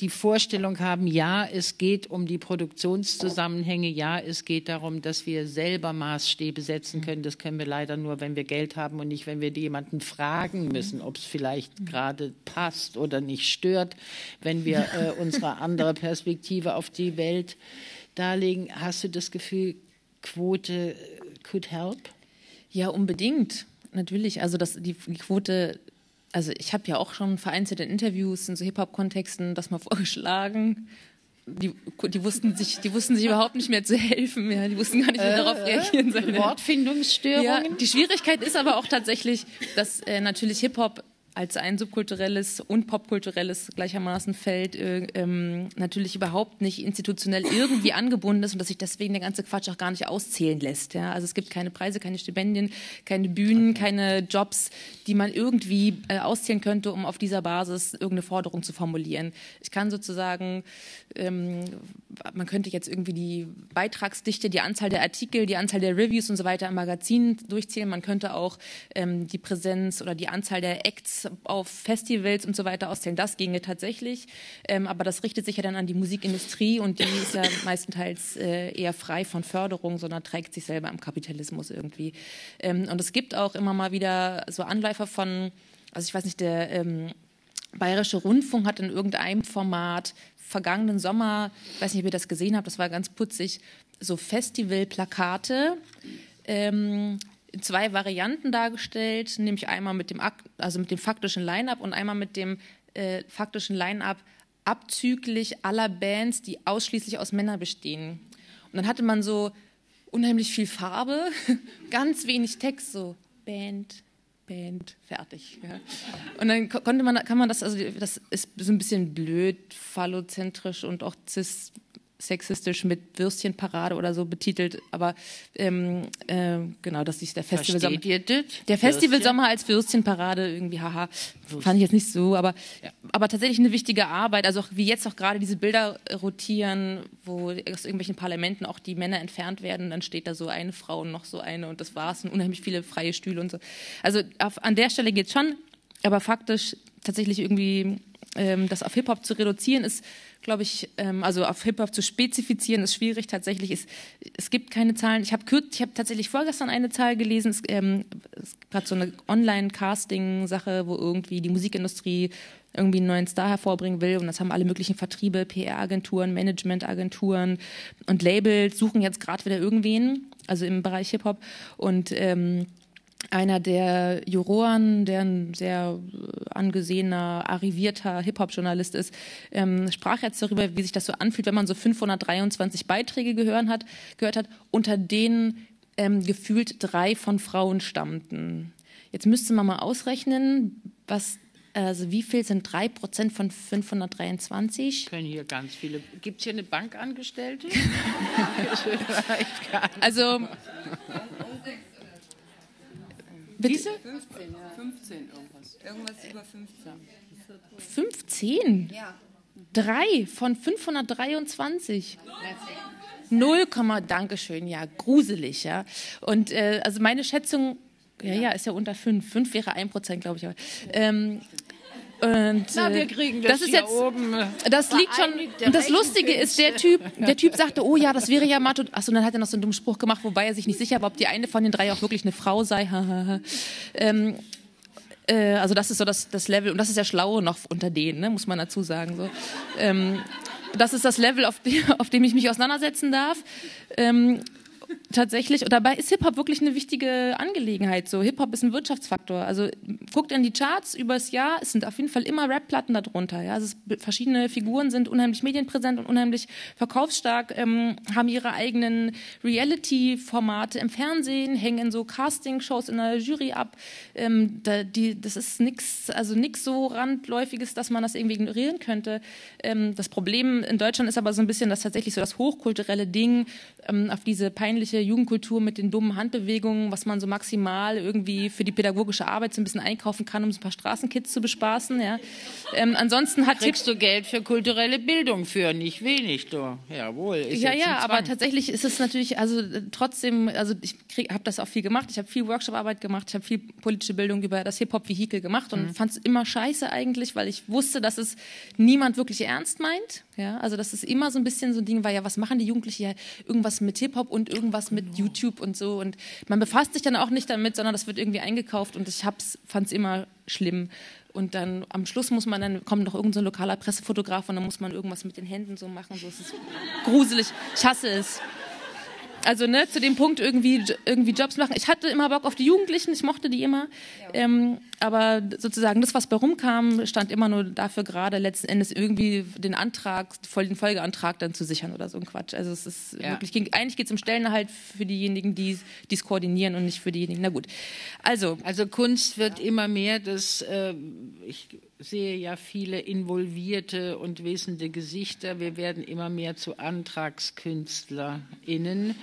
die Vorstellung haben, ja, es geht um die Produktionszusammenhänge, ja, es geht darum, dass wir selber Maßstäbe setzen können. Das können wir leider nur, wenn wir Geld haben und nicht, wenn wir jemanden fragen müssen, ob es vielleicht gerade passt oder nicht stört, wenn wir äh, unsere andere Perspektive auf die Welt darlegen. Hast du das Gefühl, Quote could help? Ja, unbedingt, natürlich. Also dass die, die Quote... Also ich habe ja auch schon vereinzelt in Interviews, in so Hip-Hop-Kontexten das mal vorgeschlagen. Die, die, wussten sich, die wussten sich überhaupt nicht mehr zu helfen. Ja. Die wussten gar nicht, wie äh, darauf reagieren sollen. Wortfindungsstörungen? Ja, die Schwierigkeit ist aber auch tatsächlich, dass äh, natürlich Hip-Hop als ein subkulturelles und popkulturelles gleichermaßen Feld äh, ähm, natürlich überhaupt nicht institutionell irgendwie angebunden ist und dass sich deswegen der ganze Quatsch auch gar nicht auszählen lässt. Ja? Also es gibt keine Preise, keine Stipendien, keine Bühnen, okay, keine Jobs, die man irgendwie äh, auszählen könnte, um auf dieser Basis irgendeine Forderung zu formulieren. Ich kann sozusagen, ähm, man könnte jetzt irgendwie die Beitragsdichte, die Anzahl der Artikel, die Anzahl der Reviews und so weiter im Magazin durchzählen. Man könnte auch ähm, die Präsenz oder die Anzahl der Acts auf Festivals und so weiter auszählen. Das ginge tatsächlich, ähm, aber das richtet sich ja dann an die Musikindustrie und die ist ja meistenteils äh, eher frei von Förderung, sondern trägt sich selber am Kapitalismus irgendwie. Ähm, und es gibt auch immer mal wieder so Anläufer von, also ich weiß nicht, der ähm, Bayerische Rundfunk hat in irgendeinem Format vergangenen Sommer, ich weiß nicht, ob ihr das gesehen habt, das war ganz putzig, so Festivalplakate, ähm, in zwei Varianten dargestellt, nämlich einmal mit dem, also mit dem faktischen Line-Up und einmal mit dem äh, faktischen Line-Up abzüglich aller Bands, die ausschließlich aus Männern bestehen. Und dann hatte man so unheimlich viel Farbe, ganz wenig Text, so Band, Band, fertig. Ja. Und dann konnte man, kann man das, also das ist so ein bisschen blöd, phallozentrisch und auch cis sexistisch mit Würstchenparade oder so betitelt, aber ähm, äh, genau, dass sich der Festivalsommer der Festivalsommer als Würstchenparade irgendwie, haha, Würstchen. Fand ich jetzt nicht so, aber ja. aber tatsächlich eine wichtige Arbeit, also auch wie jetzt auch gerade diese Bilder rotieren, wo aus irgendwelchen Parlamenten auch die Männer entfernt werden, dann steht da so eine Frau und noch so eine und das war's und unheimlich viele freie Stühle und so. Also auf, an der Stelle geht's schon, aber faktisch tatsächlich irgendwie ähm, das auf Hip-Hop zu reduzieren ist, glaube ich, ähm, also auf Hip-Hop zu spezifizieren, ist schwierig tatsächlich. Es, es gibt keine Zahlen. Ich habe hab tatsächlich vorgestern eine Zahl gelesen. Es, ähm, es gab so eine Online-Casting-Sache, wo irgendwie die Musikindustrie irgendwie einen neuen Star hervorbringen will. Und das haben alle möglichen Vertriebe, P R-Agenturen, Management-Agenturen und Labels suchen jetzt gerade wieder irgendwen, also im Bereich Hip-Hop. Und ähm, einer der Juroren, der ein sehr angesehener, arrivierter Hip-Hop-Journalist ist, ähm, sprach jetzt darüber, wie sich das so anfühlt, wenn man so fünfhundertdreiundzwanzig Beiträge gehört hat, gehört hat unter denen ähm, gefühlt drei von Frauen stammten. Jetzt müsste man mal ausrechnen, was, also wie viel sind drei Prozent von fünfhundertdreiundzwanzig? Können hier ganz viele. Gibt es hier eine Bankangestellte? Also... Bitte? fünfzehn, ja. fünfzehn irgendwas. Irgendwas über fünfzehn. fünfzehn? Ja. drei von fünfhundertdreiundzwanzig. null, Dankeschön, ja, gruselig, ja. Und äh, also meine Schätzung, ja, ja, ist ja unter fünf. fünf wäre ein Prozent, glaube ich. Aber, ähm, und, na, wir kriegen das, das ist jetzt, oben. Das liegt schon. Und das Lustige ist, der Typ, der Typ sagte, oh ja, das wäre ja Mato. Achso, dann hat er noch so einen dummen Spruch gemacht, wobei er sich nicht sicher war, ob die eine von den drei auch wirklich eine Frau sei. ähm, äh, also das ist so das, das Level, und das ist ja schlau noch unter denen, ne, muss man dazu sagen. So. Ähm, das ist das Level, auf, die, auf dem ich mich auseinandersetzen darf. Ähm, Tatsächlich, und dabei ist Hip-Hop wirklich eine wichtige Angelegenheit. So, Hip-Hop ist ein Wirtschaftsfaktor. Also guckt in die Charts übers Jahr, es sind auf jeden Fall immer Rap-Platten darunter. Ja? Also es, verschiedene Figuren sind unheimlich medienpräsent und unheimlich verkaufsstark, ähm, haben ihre eigenen Reality-Formate im Fernsehen, hängen in so Casting-Shows in der Jury ab. Ähm, da, die, das ist nichts, also nichts so Randläufiges, dass man das irgendwie ignorieren könnte. Ähm, das Problem in Deutschland ist aber so ein bisschen, dass tatsächlich so das hochkulturelle Ding ähm, auf diese peinliche Jugendkultur mit den dummen Handbewegungen, was man so maximal irgendwie für die pädagogische Arbeit so ein bisschen einkaufen kann, um so ein paar Straßenkids zu bespaßen. Ja. Ähm, ansonsten hat kriegst Hip du Geld für kulturelle Bildung für nicht wenig, doch. Jawohl. Ist ja, ja, aber tatsächlich ist es natürlich, also trotzdem, also ich habe das auch viel gemacht, ich habe viel Workshop-Arbeit gemacht, ich habe viel politische Bildung über das Hip-Hop-Vehikel gemacht und mhm. fand es immer scheiße eigentlich, weil ich wusste, dass es niemand wirklich ernst meint. Ja, also das ist immer so ein bisschen so ein Ding, weil ja, was machen die Jugendlichen ja? Irgendwas mit Hip-Hop und irgendwas mit genau. YouTube und so. Und man befasst sich dann auch nicht damit, sondern das wird irgendwie eingekauft und ich fand es immer schlimm. Und dann am Schluss muss man, dann kommt noch irgendein so lokaler Pressefotograf und dann muss man irgendwas mit den Händen so machen. So, es ist gruselig. Ich hasse es. Also ne, zu dem Punkt irgendwie, irgendwie Jobs machen. Ich hatte immer Bock auf die Jugendlichen, ich mochte die immer. Ja. Ähm, aber sozusagen das, was bei rumkam, stand immer nur dafür gerade, letzten Endes irgendwie den Antrag, den Folgeantrag dann zu sichern oder so ein Quatsch. Also es ist ja. wirklich, eigentlich geht es um Stellenerhalt für diejenigen, die es koordinieren und nicht für diejenigen. Na gut. Also, also Kunst wird ja. immer mehr, das, äh, ich sehe ja viele involvierte und wissende Gesichter. Wir werden immer mehr zu AntragskünstlerInnen.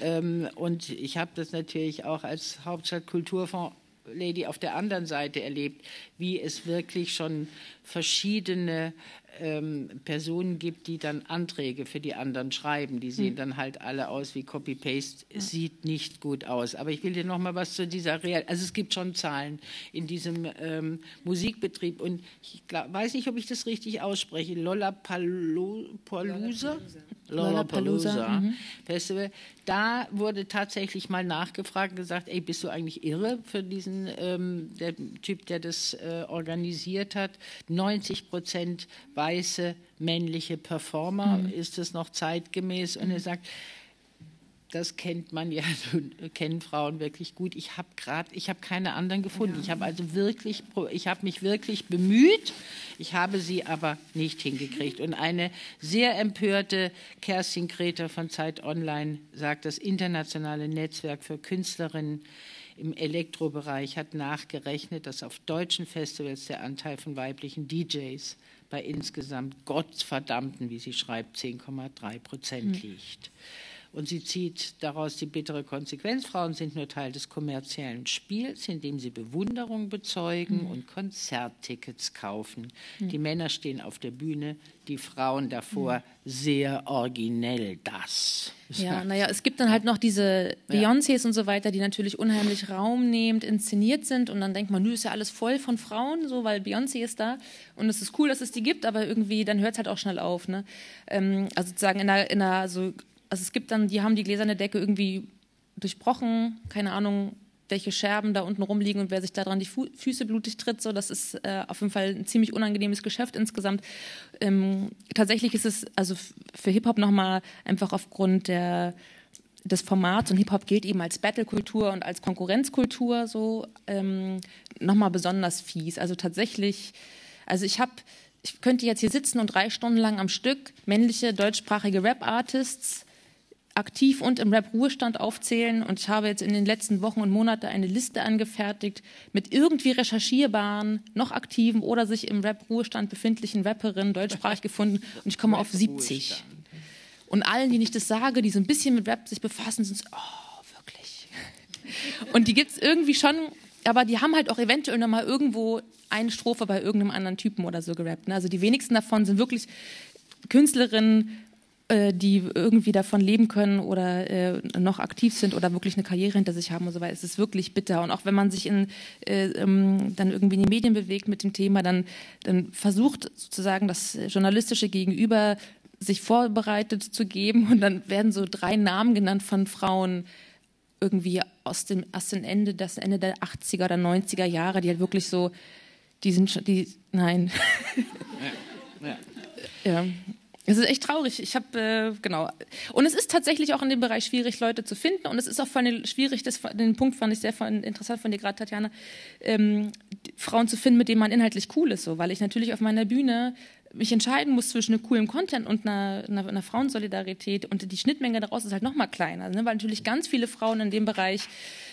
Ähm, und ich habe das natürlich auch als Hauptstadt-Kulturfonds-Lady auf der anderen Seite erlebt, wie es wirklich schon verschiedene ähm, Personen gibt, die dann Anträge für die anderen schreiben. Die sehen mhm. dann halt alle aus wie Copy-Paste. Ja. Sieht nicht gut aus. Aber ich will dir noch mal was zu dieser Real... Also es gibt schon Zahlen in diesem ähm, Musikbetrieb. Und ich glaub, weiß nicht, ob ich das richtig ausspreche. Lollapalooza? Lollapalooza Festival. Da wurde tatsächlich mal nachgefragt und gesagt, ey, bist du eigentlich irre für diesen ähm, der Typ, der das äh, organisiert hat? neunzig Prozent weiße männliche Performer, mhm. ist es noch zeitgemäß? Und er sagt, das kennt man ja, kennen Frauen wirklich gut. Ich habe gerade, ich habe keine anderen gefunden. Ja. Ich habe also wirklich, ich habe mich wirklich bemüht. Ich habe sie aber nicht hingekriegt. Und eine sehr empörte Kerstin Kreter von Zeit Online sagt, das internationale Netzwerk für Künstlerinnen im Elektrobereich hat nachgerechnet, dass auf deutschen Festivals der Anteil von weiblichen D Js bei insgesamt gottverdammten, wie sie schreibt, zehn Komma drei Prozent liegt. Und sie zieht daraus die bittere Konsequenz, Frauen sind nur Teil des kommerziellen Spiels, indem sie Bewunderung bezeugen mhm. und Konzerttickets kaufen. Mhm. Die Männer stehen auf der Bühne, die Frauen davor, mhm. sehr originell das. Ja, naja, es gibt dann halt noch diese Beyoncés ja. und so weiter, die natürlich unheimlich raumnehmend inszeniert sind und dann denkt man, nö, ist ja alles voll von Frauen, so, weil Beyoncé ist da und es ist cool, dass es die gibt, aber irgendwie, dann hört es halt auch schnell auf. Ne? Ähm, also sozusagen in einer, in einer so... Also es gibt dann, die haben die gläserne Decke irgendwie durchbrochen, keine Ahnung, welche Scherben da unten rumliegen und wer sich daran die Fu- Füße blutig tritt, so, das ist äh, auf jeden Fall ein ziemlich unangenehmes Geschäft insgesamt. Ähm, tatsächlich ist es also f- für Hip-Hop nochmal einfach aufgrund der, des Formats, und Hip-Hop gilt eben als Battle-Kultur und als Konkurrenzkultur so, ähm, nochmal besonders fies. Also tatsächlich, also ich habe... Ich könnte jetzt hier sitzen und drei Stunden lang am Stück männliche deutschsprachige Rap-Artists aktiv und im Rap-Ruhestand aufzählen. Und ich habe jetzt in den letzten Wochen und Monaten eine Liste angefertigt mit irgendwie recherchierbaren, noch aktiven oder sich im Rap-Ruhestand befindlichen Rapperinnen deutschsprachig gefunden. Und ich komme auf siebzig. Und allen, denen ich das sage, die so ein bisschen mit Rap sich befassen, sind so, oh, wirklich. Und die gibt es irgendwie schon... Aber die haben halt auch eventuell nochmal irgendwo eine Strophe bei irgendeinem anderen Typen oder so gerappt. Ne? Also die wenigsten davon sind wirklich Künstlerinnen, äh, die irgendwie davon leben können oder äh, noch aktiv sind oder wirklich eine Karriere hinter sich haben und so weiter. Es ist wirklich bitter. Und auch wenn man sich in, äh, ähm, dann irgendwie in die Medien bewegt mit dem Thema, dann, dann versucht sozusagen das journalistische Gegenüber sich vorbereitet zu geben. Und dann werden so drei Namen genannt von Frauen, irgendwie aus dem, aus dem Ende, das Ende der achtziger oder neunziger Jahre, die halt wirklich so, die sind schon, die, nein. Ja, ja. Ja. Es ist echt traurig. Ich habe, äh, genau. Und es ist tatsächlich auch in dem Bereich schwierig, Leute zu finden. Und es ist auch vor allem schwierig, das, den Punkt fand ich sehr von, interessant von dir gerade, Tatjana, ähm, Frauen zu finden, mit denen man inhaltlich cool ist, so, weil ich natürlich auf meiner Bühne mich entscheiden muss zwischen einem coolen Content und einer, einer, einer Frauensolidarität, und die Schnittmenge daraus ist halt noch mal kleiner, ne? Weil natürlich ganz viele Frauen in dem Bereich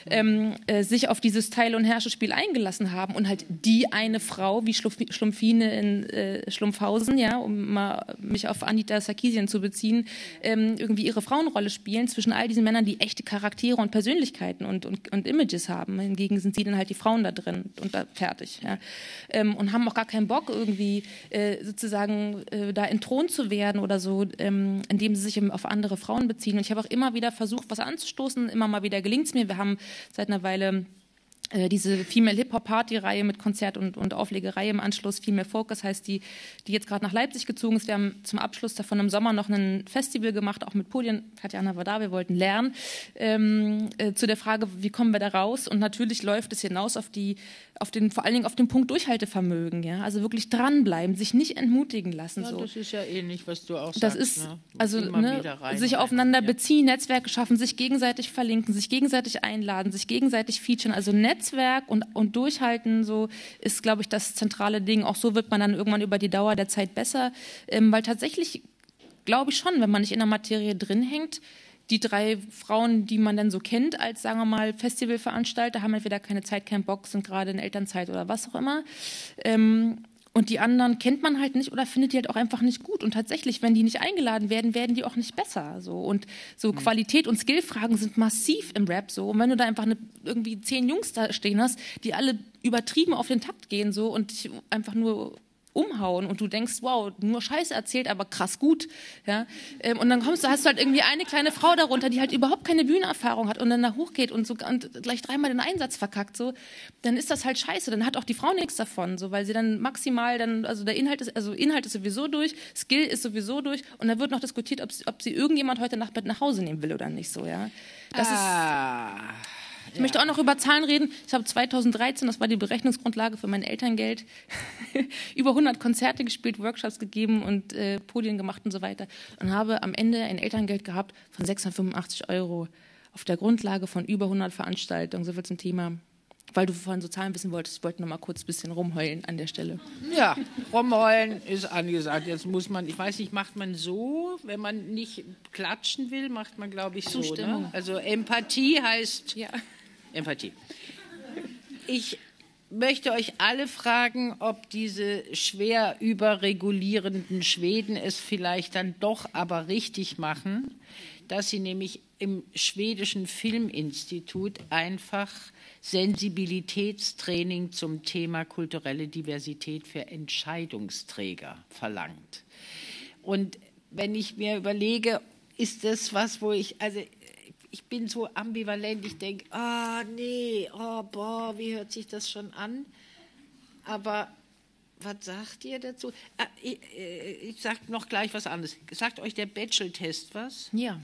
ähm, äh, sich auf dieses Teil- und Herrscherspiel eingelassen haben und halt die eine Frau wie Schlumpf- Schlumpfine in äh, Schlumpfhausen, ja, um mal mich auf Anita Sarkeesian zu beziehen, ähm, irgendwie ihre Frauenrolle spielen zwischen all diesen Männern, die echte Charaktere und Persönlichkeiten und, und, und Images haben. Hingegen sind sie dann halt die Frauen da drin und da fertig, ja? ähm, und haben auch gar keinen Bock irgendwie äh, sozusagen sagen, äh, da entthront zu werden oder so, ähm, indem sie sich im, auf andere Frauen beziehen. Und ich habe auch immer wieder versucht, was anzustoßen, immer mal wieder gelingt es mir. Wir haben seit einer Weile äh, diese Female-Hip-Hop-Party-Reihe mit Konzert und, und Auflegerei im Anschluss, Female Focus heißt die, die jetzt gerade nach Leipzig gezogen ist. Wir haben zum Abschluss davon im Sommer noch ein Festival gemacht, auch mit Podien. Tatjana war da, wir wollten lernen, ähm, äh, zu der Frage, wie kommen wir da raus? Und natürlich läuft es hinaus auf die Auf den, vor allen Dingen auf den Punkt Durchhaltevermögen, ja, also wirklich dranbleiben, sich nicht entmutigen lassen. Ja, so. Das ist ja ähnlich, was du auch das sagst. Ist, ne? Also, ne, rein, sich aufeinander ja. beziehen, Netzwerke schaffen, sich gegenseitig verlinken, sich gegenseitig einladen, sich gegenseitig featuren, also Netzwerk und, und Durchhalten, so ist, glaube ich, das zentrale Ding. Auch so wird man dann irgendwann über die Dauer der Zeit besser, ähm, weil tatsächlich, glaube ich schon, wenn man nicht in der Materie drin hängt, die drei Frauen, die man dann so kennt als, sagen wir mal, Festivalveranstalter, haben entweder keine Zeit, keinen Bock, sind gerade in Elternzeit oder was auch immer. Ähm, und die anderen kennt man halt nicht oder findet die halt auch einfach nicht gut. Und tatsächlich, wenn die nicht eingeladen werden, werden die auch nicht besser. So. Und so mhm. Qualität- und Skillfragen sind massiv im Rap. So. Und wenn du da einfach eine, irgendwie zehn Jungs da stehen hast, die alle übertrieben auf den Takt gehen so, und dich einfach nur... umhauen und du denkst, wow, nur Scheiße erzählt, aber krass gut, ja, ähm, und dann kommst du, hast du halt irgendwie eine kleine Frau darunter, die halt überhaupt keine Bühnenerfahrung hat und dann da hochgeht und so und gleich dreimal den Einsatz verkackt, so, dann ist das halt Scheiße, dann hat auch die Frau nichts davon, so, weil sie dann maximal dann, also der Inhalt ist, also Inhalt ist sowieso durch, Skill ist sowieso durch und dann wird noch diskutiert, ob, ob sie irgendjemand heute Nacht mit nach Hause nehmen will oder nicht, so, ja. Das ah. ist... Ich möchte auch noch über Zahlen reden. Ich habe zweitausenddreizehn, das war die Berechnungsgrundlage für mein Elterngeld, über hundert Konzerte gespielt, Workshops gegeben und äh, Podien gemacht und so weiter. Und habe am Ende ein Elterngeld gehabt von sechshundertfünfundachtzig Euro auf der Grundlage von über hundert Veranstaltungen. So viel zum Thema, weil du vorhin so Zahlen wissen wolltest. Ich wollte noch mal kurz ein bisschen rumheulen an der Stelle. Ja, rumheulen ist angesagt. Jetzt muss man, ich weiß nicht, macht man so, wenn man nicht klatschen will, macht man, glaube ich, so. Zustimmung. Ne? Also Empathie heißt... Ja. Empathie. Ich möchte euch alle fragen, ob diese schwer überregulierenden Schweden es vielleicht dann doch aber richtig machen, dass sie nämlich im schwedischen Filminstitut einfach Sensibilitätstraining zum Thema kulturelle Diversität für Entscheidungsträger verlangt. Und wenn ich mir überlege, ist das was, wo ich, also ich bin so ambivalent, ich denke, ah oh, nee, oh boah, wie hört sich das schon an? Aber was sagt ihr dazu? Ah, ich ich sage noch gleich was anderes. Sagt euch der Bechdel-Test was? Ja,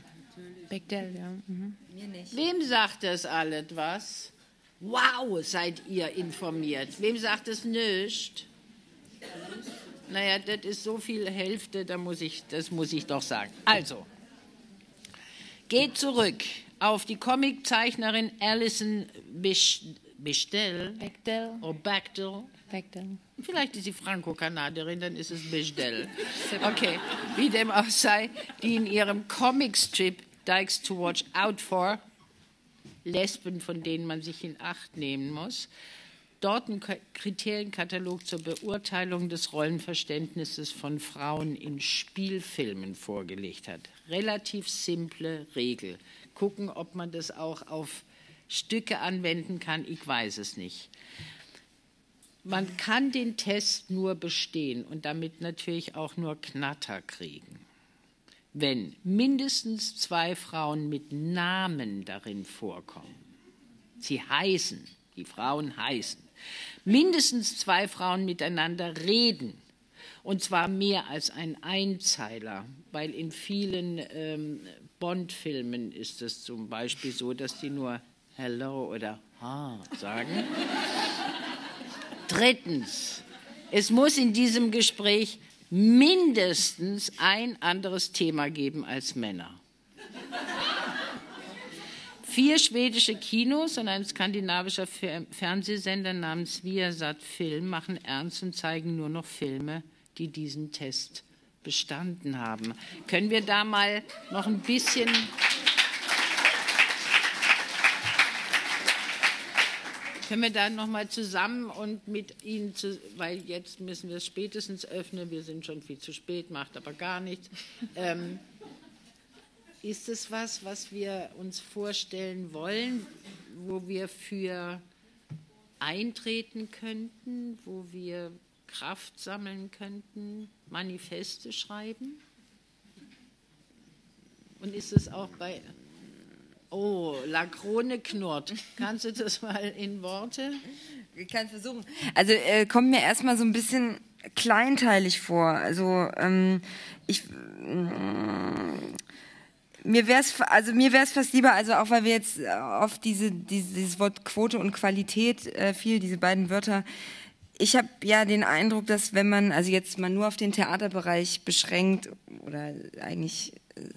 Bechdel, ja. Mhm. Mir nicht. Wem sagt das alles was? Wow, seid ihr informiert. Wem sagt es nicht? Naja, das ist so viel Hälfte, da muss ich, das muss ich doch sagen. Also, geht zurück auf die Comiczeichnerin Alison Bechdel. Bechdel. Oh, Bechdel. Bechdel. Vielleicht ist sie Franco-Kanadierin, dann ist es Bechdel. Okay, wie dem auch sei, die in ihrem Comicstrip Dykes to Watch Out for Lesben, von denen man sich in Acht nehmen muss, dort einen Kriterienkatalog zur Beurteilung des Rollenverständnisses von Frauen in Spielfilmen vorgelegt hat. Relativ simple Regel. Gucken, ob man das auch auf Stücke anwenden kann, ich weiß es nicht. Man kann den Test nur bestehen und damit natürlich auch nur Knatter kriegen, wenn mindestens zwei Frauen mit Namen darin vorkommen. Sie heißen, die Frauen heißen. Mindestens zwei Frauen miteinander reden, und zwar mehr als ein Einzeiler, weil in vielen ähm, Bond-Filmen ist es zum Beispiel so, dass die nur Hello oder Ha sagen. Drittens, es muss in diesem Gespräch mindestens ein anderes Thema geben als Männer. Vier schwedische Kinos und ein skandinavischer Fernsehsender namens Viasat Film machen ernst und zeigen nur noch Filme, die diesen Test bestanden haben. Können wir da mal noch ein bisschen... Können wir da nochmal zusammen und mit Ihnen, zu, weil jetzt müssen wir es spätestens öffnen, wir sind schon viel zu spät, macht aber gar nichts. Ähm, ist es was, was wir uns vorstellen wollen, wo wir für eintreten könnten, wo wir Kraft sammeln könnten, Manifeste schreiben? Und ist es auch bei... Oh, La Krone knurrt. Kannst du das mal in Worte? Ich kann es versuchen. Also äh, kommt mir erstmal so ein bisschen kleinteilig vor. Also ähm, ich... Äh, Mir wäre es also mir wäre es fast lieber, also auch weil wir jetzt oft diese, diese, dieses Wort Quote und Qualität äh, viel, diese beiden Wörter. Ich habe ja den Eindruck, dass wenn man, also jetzt mal nur auf den Theaterbereich beschränkt, oder eigentlich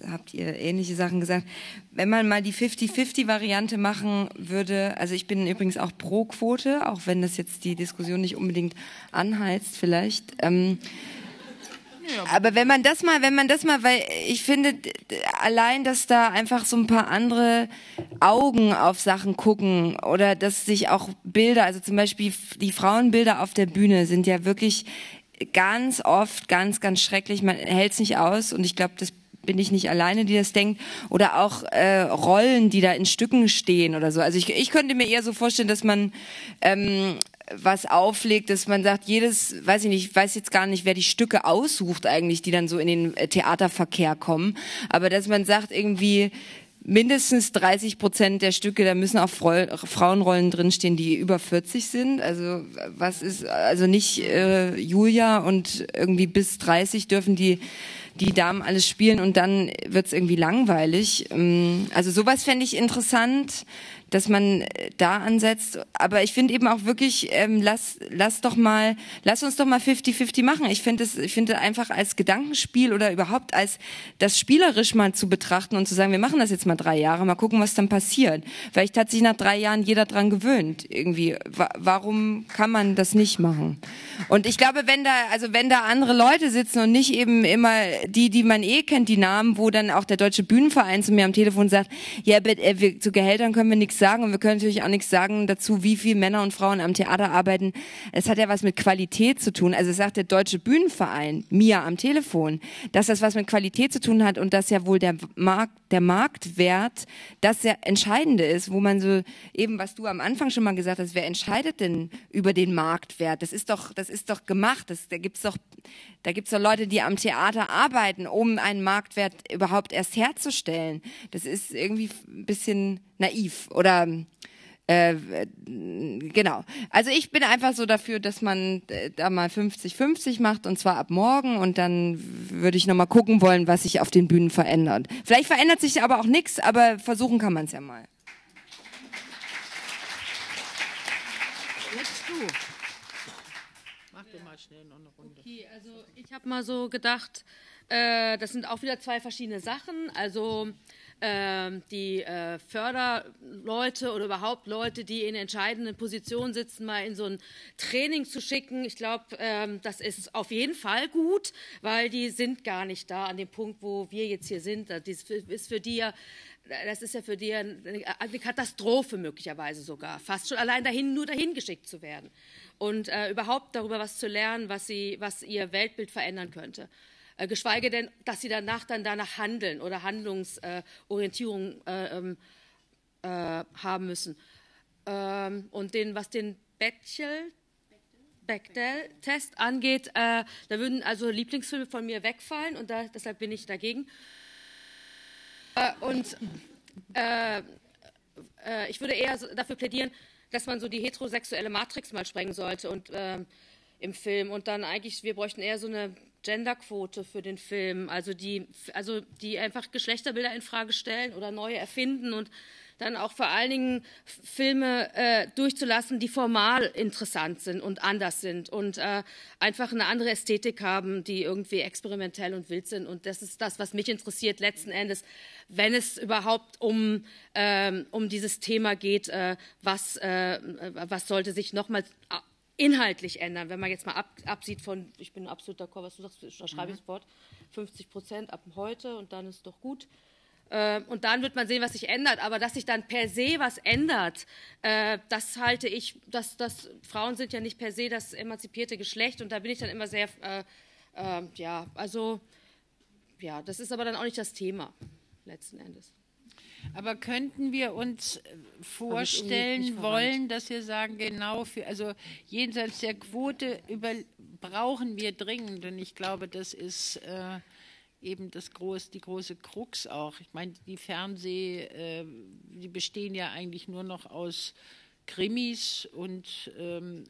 habt ihr ähnliche Sachen gesagt, wenn man mal die fifty fifty Variante machen würde, also ich bin übrigens auch pro Quote, auch wenn das jetzt die Diskussion nicht unbedingt anheizt vielleicht, ähm, ja. Aber wenn man das mal, wenn man das mal, weil ich finde, allein, dass da einfach so ein paar andere Augen auf Sachen gucken oder dass sich auch Bilder, also zum Beispiel die Frauenbilder auf der Bühne sind ja wirklich ganz oft ganz, ganz schrecklich, man hält es nicht aus, und ich glaube, das bin ich nicht alleine, die das denkt, oder auch äh, Rollen, die da in Stücken stehen oder so. Also ich, ich könnte mir eher so vorstellen, dass man ähm, was auflegt, dass man sagt, jedes, weiß ich nicht, ich weiß jetzt gar nicht, wer die Stücke aussucht eigentlich, die dann so in den äh, Theaterverkehr kommen, aber dass man sagt irgendwie, mindestens dreißig Prozent der Stücke, da müssen auch Frau, Frauenrollen drinstehen, die über vierzig sind. Also was ist, also nicht äh, Julia und irgendwie bis dreißig dürfen die die Damen alles spielen und dann wird's irgendwie langweilig. Also sowas fände ich interessant, dass man da ansetzt. Aber ich finde eben auch wirklich, ähm, lass, lass doch mal, lass uns doch mal fifty fifty machen. Ich finde es, ich finde einfach als Gedankenspiel oder überhaupt als das spielerisch mal zu betrachten und zu sagen, wir machen das jetzt mal drei Jahre, mal gucken, was dann passiert. Weil ich tatsächlich nach drei Jahren jeder dran gewöhnt irgendwie. Wa- warum kann man das nicht machen? Und ich glaube, wenn da, also wenn da andere Leute sitzen und nicht eben immer die, die man eh kennt, die Namen, wo dann auch der Deutsche Bühnenverein zu mir am Telefon sagt, ja, aber, äh, wir, zu Gehältern können wir nichts nichts sagen und wir können natürlich auch nichts sagen dazu, wie viel Männer und Frauen am Theater arbeiten. Es hat ja was mit Qualität zu tun. Also es sagt der Deutsche Bühnenverein, mir am Telefon, dass das was mit Qualität zu tun hat und dass ja wohl der Markt, der Marktwert das ja Entscheidende ist, wo man so eben, was du am Anfang schon mal gesagt hast, wer entscheidet denn über den Marktwert? Das ist doch, das ist doch gemacht. Das, da gibt's doch, da gibt's doch Leute, die am Theater arbeiten, um einen Marktwert überhaupt erst herzustellen. Das ist irgendwie ein bisschen naiv oder äh, genau. Also ich bin einfach so dafür, dass man da mal fünfzig fünfzig macht und zwar ab morgen und dann würde ich nochmal gucken wollen, was sich auf den Bühnen verändert. Vielleicht verändert sich aber auch nichts, aber versuchen kann man es ja mal. Jetzt du. Mach du mal schnell noch eine Runde. Okay, also ich habe mal so gedacht, äh, das sind auch wieder zwei verschiedene Sachen, also Ähm, die äh, Förderleute oder überhaupt Leute, die in entscheidenden Positionen sitzen, mal in so ein Training zu schicken. Ich glaube, ähm, das ist auf jeden Fall gut, weil die sind gar nicht da an dem Punkt, wo wir jetzt hier sind. Das ist für die ja, das ist ja für die eine Katastrophe möglicherweise sogar, fast schon allein dahin, nur dahin geschickt zu werden und äh, überhaupt darüber was zu lernen, was sie, was ihr Weltbild verändern könnte. Geschweige denn, dass sie danach dann danach handeln oder Handlungsorientierung äh, äh, äh, haben müssen. Ähm, und den, was den Bechdel, Bechdel-Test angeht, äh, da würden also Lieblingsfilme von mir wegfallen und da, deshalb bin ich dagegen. Äh, und äh, äh, ich würde eher so dafür plädieren, dass man so die heterosexuelle Matrix mal sprengen sollte und, äh, im Film und dann eigentlich, wir bräuchten eher so eine Genderquote für den Film, also die, also die einfach Geschlechterbilder in Frage stellen oder neue erfinden und dann auch vor allen Dingen Filme äh, durchzulassen, die formal interessant sind und anders sind und äh, einfach eine andere Ästhetik haben, die irgendwie experimentell und wild sind. Und das ist das, was mich interessiert letzten Endes, wenn es überhaupt um, ähm, um dieses Thema geht, äh, was, äh, was sollte sich nochmals inhaltlich ändern, wenn man jetzt mal ab, absieht von, ich bin absolut d'accord, was du sagst, da schreibe ich sofort, fünfzig Prozent ab heute und dann ist doch gut. Äh, und dann wird man sehen, was sich ändert, aber dass sich dann per se was ändert, äh, das halte ich, dass, dass, Frauen sind ja nicht per se das emanzipierte Geschlecht und da bin ich dann immer sehr, äh, äh, ja, also, ja, das ist aber dann auch nicht das Thema, letzten Endes. Aber könnten wir uns vorstellen wollen, dass wir sagen, genau, für, also jenseits der Quote über, brauchen wir dringend. Und ich glaube, das ist äh, eben das groß, die große Krux auch. Ich meine, die Fernseh, äh, die bestehen ja eigentlich nur noch aus Krimis. Und ähm,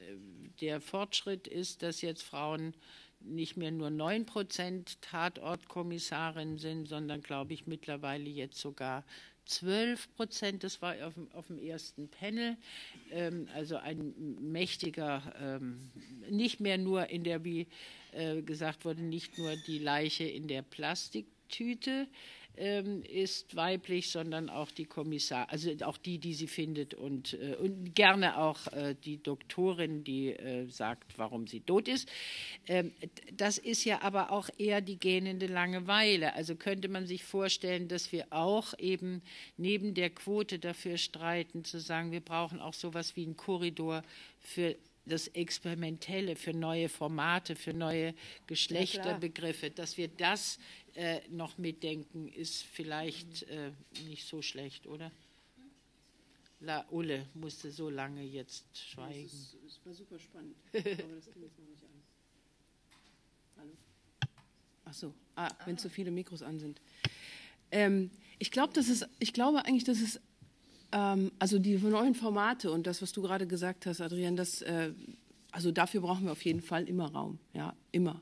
der Fortschritt ist, dass jetzt Frauen nicht mehr nur neun Prozent Tatortkommissarin sind, sondern, glaube ich, mittlerweile jetzt sogar zwölf Prozent. Das war auf dem, auf dem ersten Panel. Ähm, also ein mächtiger, ähm, nicht mehr nur in der, wie äh, gesagt wurde, nicht nur die Leiche in der Plastiktüte ähm, ist weiblich, sondern auch die Kommissar, also auch die, die sie findet und, äh, und gerne auch äh, die Doktorin, die äh, sagt, warum sie tot ist. Ähm, das ist ja aber auch eher die gähnende Langeweile. Also könnte man sich vorstellen, dass wir auch eben neben der Quote dafür streiten, zu sagen, wir brauchen auch sowas wie einen Korridor für das Experimentelle, für neue Formate, für neue Geschlechterbegriffe, dass wir das äh, noch mitdenken, ist vielleicht äh, nicht so schlecht, oder? La Ulle musste so lange jetzt schweigen. Das, ist, das war super spannend, aber das ging jetzt noch nicht an. Hallo? Ach so, ah, ah. wenn zu viele Mikros an sind. Ähm, ich, glaub, das ist, ich glaube eigentlich, dass es also die neuen Formate und das, was du gerade gesagt hast, Adrienne, das, also dafür brauchen wir auf jeden Fall immer Raum, ja, immer.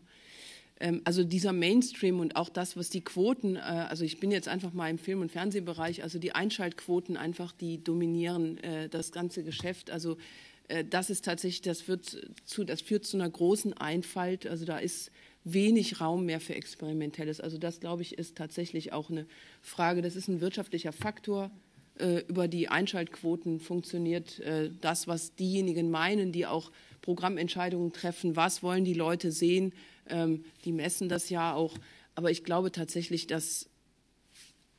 Also dieser Mainstream und auch das, was die Quoten, also ich bin jetzt einfach mal im Film- und Fernsehbereich, also die Einschaltquoten einfach, die dominieren das ganze Geschäft, also das ist tatsächlich, das, wird zu, das führt zu einer großen Einfalt, also da ist wenig Raum mehr für Experimentelles, also das, glaube ich, ist tatsächlich auch eine Frage, das ist ein wirtschaftlicher Faktor. Über die Einschaltquoten funktioniert äh, das, was diejenigen meinen, die auch Programmentscheidungen treffen, was wollen die Leute sehen, ähm, die messen das ja auch. Aber ich glaube tatsächlich, dass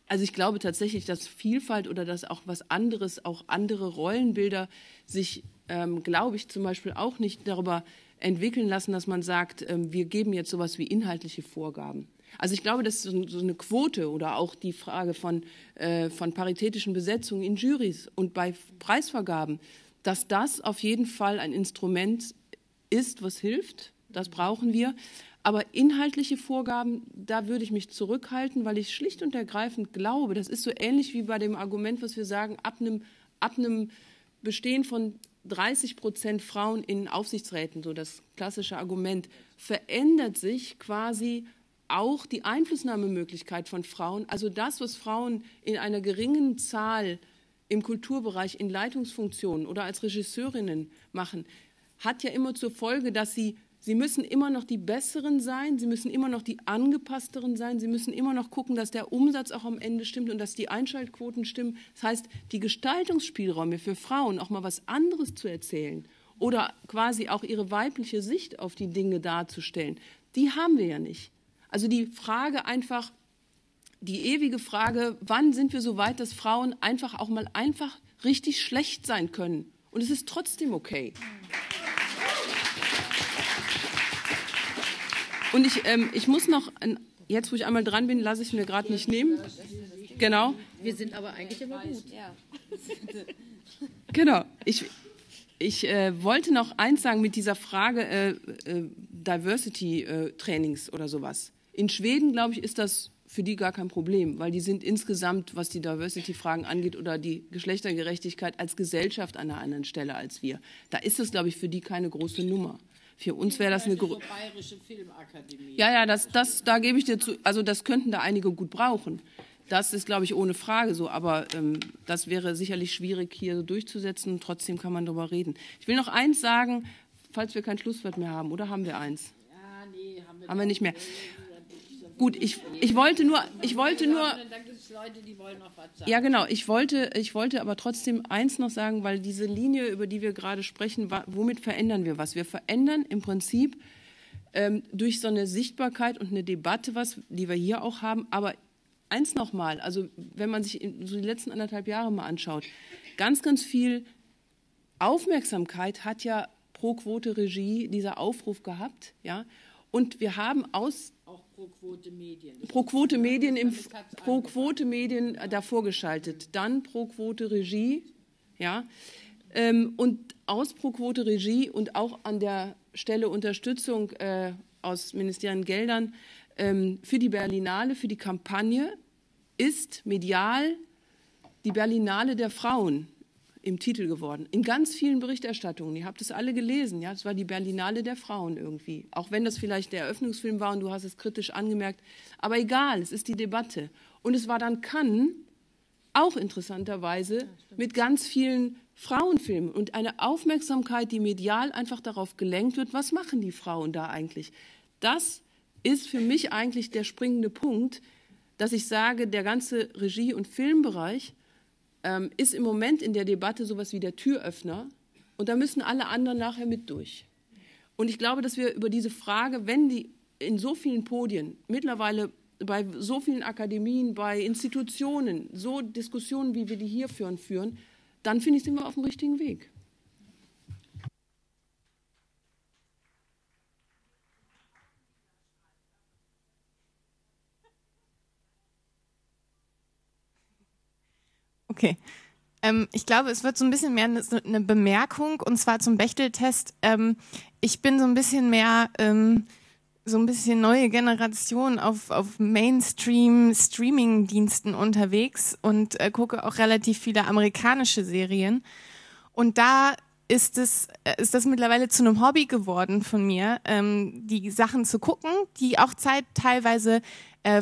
Also ich glaube tatsächlich, dass Vielfalt oder dass auch was anderes, auch andere Rollenbilder sich, ähm, glaube ich, zum Beispiel auch nicht darüber entwickeln lassen, dass man sagt, ähm, wir geben jetzt sowas wie inhaltliche Vorgaben. Also ich glaube, dass so, so eine Quote oder auch die Frage von, äh, von paritätischen Besetzungen in Jurys und bei Preisvergaben, dass das auf jeden Fall ein Instrument ist, was hilft, das brauchen wir. Aber inhaltliche Vorgaben, da würde ich mich zurückhalten, weil ich schlicht und ergreifend glaube, das ist so ähnlich wie bei dem Argument, was wir sagen, ab einem, ab einem Bestehen von dreißig Prozent Frauen in Aufsichtsräten, so das klassische Argument, verändert sich quasi auch die Einflussnahmemöglichkeit von Frauen. Also das, was Frauen in einer geringen Zahl im Kulturbereich in Leitungsfunktionen oder als Regisseurinnen machen, hat ja immer zur Folge, dass sie Sie müssen immer noch die Besseren sein, sie müssen immer noch die Angepassteren sein, sie müssen immer noch gucken, dass der Umsatz auch am Ende stimmt und dass die Einschaltquoten stimmen. Das heißt, die Gestaltungsspielräume für Frauen, auch mal was anderes zu erzählen oder quasi auch ihre weibliche Sicht auf die Dinge darzustellen, die haben wir ja nicht. Also die Frage einfach, die ewige Frage, wann sind wir so weit, dass Frauen einfach auch mal einfach richtig schlecht sein können? Und es ist trotzdem okay. Und ich, ähm, ich muss noch, jetzt wo ich einmal dran bin, lasse ich mir gerade nicht nehmen. Genau. Wir sind aber eigentlich immer gut. Genau. Ich, ich äh, wollte noch eins sagen mit dieser Frage äh, äh, Diversity-Trainings äh, oder sowas. In Schweden, glaube ich, ist das für die gar kein Problem, weil die sind insgesamt, was die Diversity-Fragen angeht oder die Geschlechtergerechtigkeit als Gesellschaft an einer anderen Stelle als wir. Da ist das, glaube ich, für die keine große Nummer. Für uns wäre das eine Gro- Bayerische Filmakademie. Ja, ja, das, das, da gebe ich dir zu. Also das könnten da einige gut brauchen. Das ist, glaube ich, ohne Frage so. Aber ähm, das wäre sicherlich schwierig hier so durchzusetzen. Trotzdem kann man darüber reden. Ich will noch eins sagen, falls wir kein Schlusswort mehr haben. Oder haben wir eins? Ja, nee, haben wir, haben wir nicht mehr. Gut, ich, ich wollte nur, ich wollte nur, ja genau, ich wollte, ich wollte aber trotzdem eins noch sagen, weil diese Linie, über die wir gerade sprechen, womit verändern wir was? Wir verändern im Prinzip ähm, durch so eine Sichtbarkeit und eine Debatte was, die wir hier auch haben, aber eins nochmal, also wenn man sich so die letzten anderthalb Jahre mal anschaut, ganz, ganz viel Aufmerksamkeit hat ja Pro Quote Regie dieser Aufruf gehabt, ja, und wir haben aus auch Pro Quote Medien. Pro Quote Medien, im, Pro Quote Medien davor geschaltet, dann Pro Quote Regie, ja, ähm, und aus Pro Quote Regie und auch an der Stelle Unterstützung äh, aus ministeriellen Geldern ähm, für die Berlinale, für die Kampagne ist medial die Berlinale der Frauen im Titel geworden. In ganz vielen Berichterstattungen, ihr habt es alle gelesen, ja, es war die Berlinale der Frauen irgendwie. Auch wenn das vielleicht der Eröffnungsfilm war und du hast es kritisch angemerkt, aber egal, es ist die Debatte. Und es war dann Cannes auch interessanterweise ja, mit ganz vielen Frauenfilmen und eine Aufmerksamkeit, die medial einfach darauf gelenkt wird, was machen die Frauen da eigentlich? Das ist für mich eigentlich der springende Punkt, dass ich sage, der ganze Regie- und Filmbereich ist im Moment in der Debatte sowas wie der Türöffner und da müssen alle anderen nachher mit durch. Und ich glaube, dass wir über diese Frage, wenn die in so vielen Podien, mittlerweile bei so vielen Akademien, bei Institutionen, so Diskussionen, wie wir die hier führen, führen, dann finde ich, sind wir auf dem richtigen Weg. Okay. Ähm, ich glaube, es wird so ein bisschen mehr eine Bemerkung, und zwar zum Bechdel-Test. Ähm, ich bin so ein bisschen mehr, ähm, so ein bisschen neue Generation auf, auf Mainstream-Streaming-Diensten unterwegs und äh, gucke auch relativ viele amerikanische Serien. Und da ist, es, äh, ist das mittlerweile zu einem Hobby geworden von mir, ähm, die Sachen zu gucken, die auch Zeit teilweise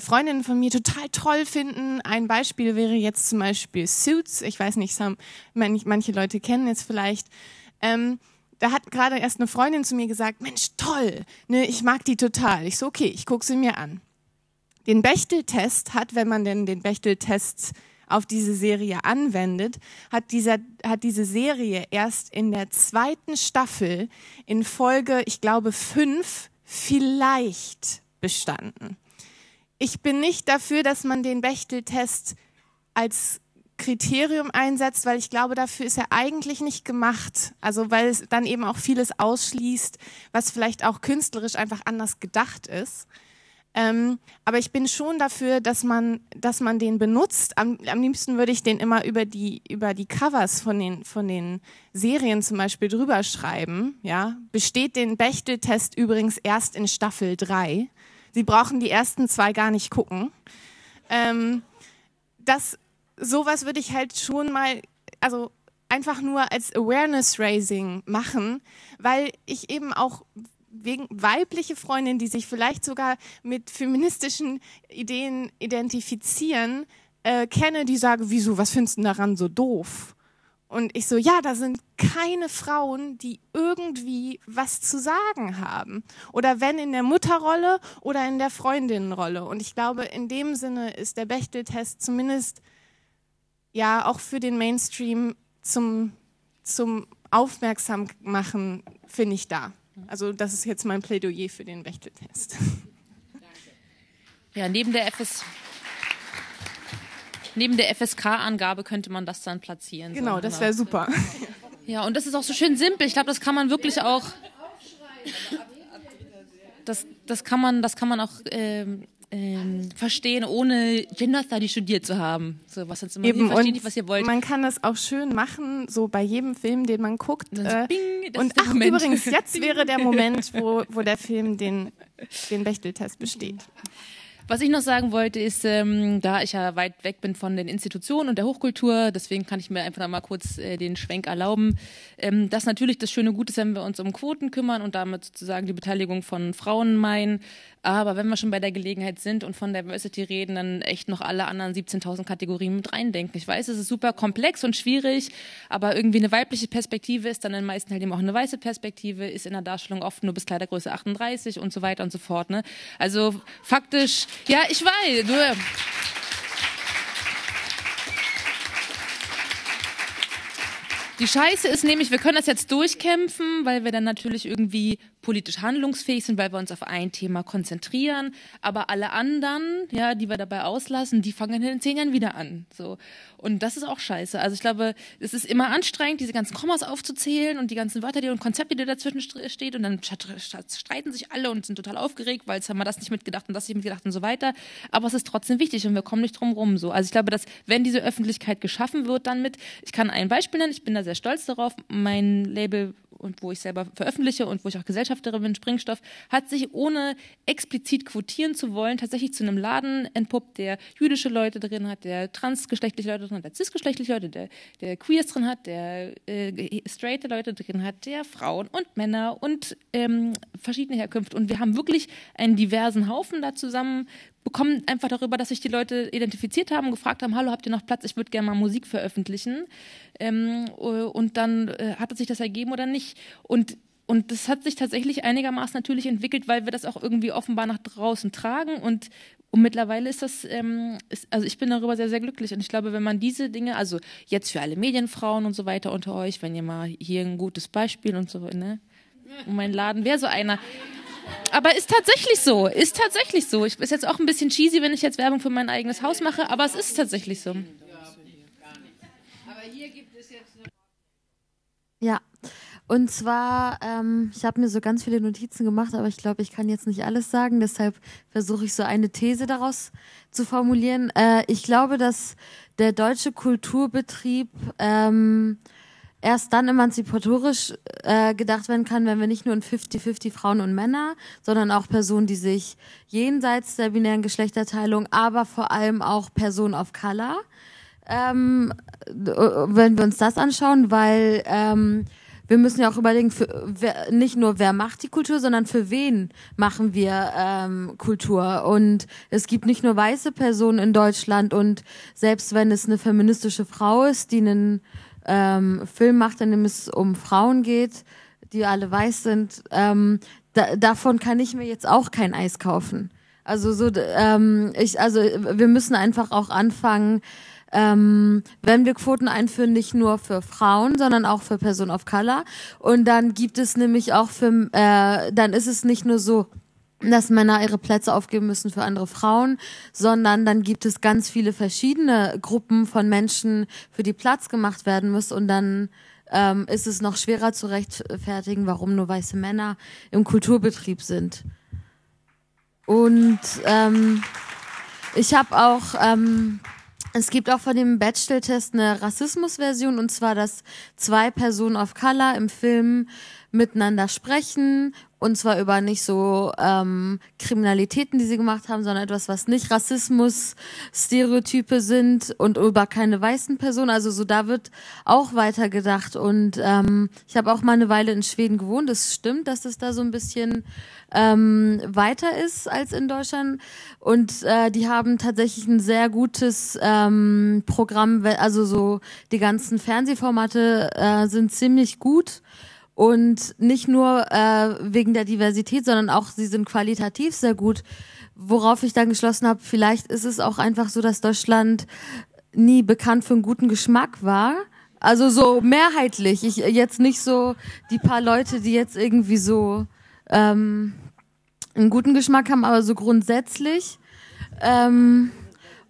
Freundinnen von mir total toll finden. Ein Beispiel wäre jetzt zum Beispiel Suits. Ich weiß nicht, manche Leute kennen es vielleicht. Ähm, da hat gerade erst eine Freundin zu mir gesagt, Mensch, toll, ne, ich mag die total. Ich so, okay, ich gucke sie mir an. Den Bechdel-Test hat, wenn man denn den Bechdel-Test auf diese Serie anwendet, hat, dieser, hat diese Serie erst in der zweiten Staffel in Folge, ich glaube, fünf vielleicht bestanden. Ich bin nicht dafür, dass man den Bechdel-Test als Kriterium einsetzt, weil ich glaube, dafür ist er eigentlich nicht gemacht. Also weil es dann eben auch vieles ausschließt, was vielleicht auch künstlerisch einfach anders gedacht ist. Ähm, aber ich bin schon dafür, dass man, dass man den benutzt. Am, am liebsten würde ich den immer über die, über die Covers von den, von den Serien zum Beispiel drüber schreiben. Ja? Besteht den Bechdel-Test übrigens erst in Staffel drei. Sie brauchen die ersten zwei gar nicht gucken. Ähm, das, sowas würde ich halt schon mal, also einfach nur als Awareness-Raising machen, weil ich eben auch wegen weibliche Freundinnen, die sich vielleicht sogar mit feministischen Ideen identifizieren, äh, kenne, die sagen, wieso, was findest du daran so doof? Und ich so, ja, da sind keine Frauen, die irgendwie was zu sagen haben. Oder wenn in der Mutterrolle oder in der Freundinnenrolle. Und ich glaube, in dem Sinne ist der Bechdel-Test zumindest ja auch für den Mainstream zum, zum Aufmerksammachen, finde ich, da. Also das ist jetzt mein Plädoyer für den Bechdel-Test. Ja, neben der F S... Neben der F S K-Angabe könnte man das dann platzieren. Genau, so, das wäre super. Ja, und das ist auch so schön simpel. Ich glaube, das kann man wirklich auch... Das, das, kann, man, das kann man auch ähm, ähm, verstehen, ohne Gender Study studiert zu haben. So, was jetzt immer, eben, ich verstehe nicht, was ihr wollt. Man kann das auch schön machen, so bei jedem Film, den man guckt. Und, äh, bing, und ach, Moment. Übrigens, jetzt wäre der Moment, wo, wo der Film den, den Bechdel-Test besteht. Was ich noch sagen wollte ist, ähm, da ich ja weit weg bin von den Institutionen und der Hochkultur, deswegen kann ich mir einfach mal kurz äh, den Schwenk erlauben, ähm, dass natürlich das schöne Gute ist, wenn wir uns um Quoten kümmern und damit sozusagen die Beteiligung von Frauen meinen. Aber wenn wir schon bei der Gelegenheit sind und von Diversity reden, dann echt noch alle anderen siebzehntausend Kategorien mit reindenken. Ich weiß, es ist super komplex und schwierig, aber irgendwie eine weibliche Perspektive ist dann in den meisten halt eben auch eine weiße Perspektive, ist in der Darstellung oft nur bis Kleidergröße achtunddreißig und so weiter und so fort. Ne? Also faktisch, ja, ich weiß, du... Die Scheiße ist nämlich, wir können das jetzt durchkämpfen, weil wir dann natürlich irgendwie politisch handlungsfähig sind, weil wir uns auf ein Thema konzentrieren. Aber alle anderen, ja, die wir dabei auslassen, die fangen in zehn Jahren wieder an. So. Und das ist auch scheiße. Also ich glaube, es ist immer anstrengend, diese ganzen Kommas aufzuzählen und die ganzen Wörter die und Konzepte, die dazwischen steht. Und dann streiten sich alle und sind total aufgeregt, weil jetzt haben wir das nicht mitgedacht und das nicht mitgedacht und so weiter. Aber es ist trotzdem wichtig und wir kommen nicht drum rum. So. Also ich glaube, dass wenn diese Öffentlichkeit geschaffen wird, dann mit, ich kann ein Beispiel nennen, ich bin da sehr stolz darauf, mein Label, und wo ich selber veröffentliche und wo ich auch Gesellschafterin bin, Springstoff, hat sich ohne explizit quotieren zu wollen tatsächlich zu einem Laden entpuppt, der jüdische Leute drin hat, der transgeschlechtliche Leute drin hat, der cisgeschlechtliche Leute, der, der Queers drin hat, der äh, straighte Leute drin hat, der Frauen und Männer und ähm, verschiedene Herkünfte. Und wir haben wirklich einen diversen Haufen da zusammen bekommen, einfach darüber, dass sich die Leute identifiziert haben, gefragt haben, hallo, habt ihr noch Platz? Ich würde gerne mal Musik veröffentlichen. Ähm, und dann äh, hat sich das ergeben oder nicht. Und Und das hat sich tatsächlich einigermaßen natürlich entwickelt, weil wir das auch irgendwie offenbar nach draußen tragen. Und, und mittlerweile ist das, ähm, ist, also ich bin darüber sehr, sehr glücklich. Und ich glaube, wenn man diese Dinge, also jetzt für alle Medienfrauen und so weiter unter euch, wenn ihr mal hier ein gutes Beispiel und so, ne? Um meinen Laden wäre so einer. Aber ist tatsächlich so, ist tatsächlich so. Ich, ist jetzt auch ein bisschen cheesy, wenn ich jetzt Werbung für mein eigenes Haus mache, aber es ist tatsächlich so. Aber hier gibt es jetzt noch... Ja. Und zwar, ähm, ich habe mir so ganz viele Notizen gemacht, aber ich glaube, ich kann jetzt nicht alles sagen. Deshalb versuche ich so eine These daraus zu formulieren. Äh, ich glaube, dass der deutsche Kulturbetrieb ähm, erst dann emanzipatorisch äh, gedacht werden kann, wenn wir nicht nur in fifty fifty Frauen und Männer, sondern auch Personen, die sich jenseits der binären Geschlechterteilung, aber vor allem auch Personen of Color, ähm, wenn wir uns das anschauen, weil... Ähm, wir müssen ja auch überlegen, für, wer, nicht nur wer macht die Kultur, sondern für wen machen wir ähm, Kultur. Und es gibt nicht nur weiße Personen in Deutschland und selbst wenn es eine feministische Frau ist, die einen ähm, Film macht, in dem es um Frauen geht, die alle weiß sind, ähm, da, davon kann ich mir jetzt auch kein Eis kaufen. Also so, ähm, ich, also wir müssen einfach auch anfangen, Ähm, wenn wir Quoten einführen, nicht nur für Frauen, sondern auch für Personen of Color. Und dann gibt es nämlich auch für, äh, dann ist es nicht nur so, dass Männer ihre Plätze aufgeben müssen für andere Frauen, sondern dann gibt es ganz viele verschiedene Gruppen von Menschen, für die Platz gemacht werden muss, und dann ähm, ist es noch schwerer zu rechtfertigen, warum nur weiße Männer im Kulturbetrieb sind. Und ähm, ich habe auch, ähm, es gibt auch von dem Bechdel-Test eine Rassismusversion, und zwar, dass zwei Personen of Color im Film miteinander sprechen, und zwar über nicht so ähm, Kriminalitäten, die sie gemacht haben, sondern etwas, was nicht Rassismus-Stereotype sind, und über keine weißen Personen. Also so, da wird auch weitergedacht. Und ähm, ich habe auch mal eine Weile in Schweden gewohnt. Es stimmt, dass es da so ein bisschen ähm, weiter ist als in Deutschland. Und äh, die haben tatsächlich ein sehr gutes ähm, Programm. Also so die ganzen Fernsehformate äh, sind ziemlich gut. Und nicht nur äh, wegen der Diversität, sondern auch, sie sind qualitativ sehr gut. Worauf ich dann geschlossen habe, vielleicht ist es auch einfach so, dass Deutschland nie bekannt für einen guten Geschmack war. Also so mehrheitlich. Ich, jetzt nicht so die paar Leute, die jetzt irgendwie so ähm, einen guten Geschmack haben, aber so grundsätzlich. Ähm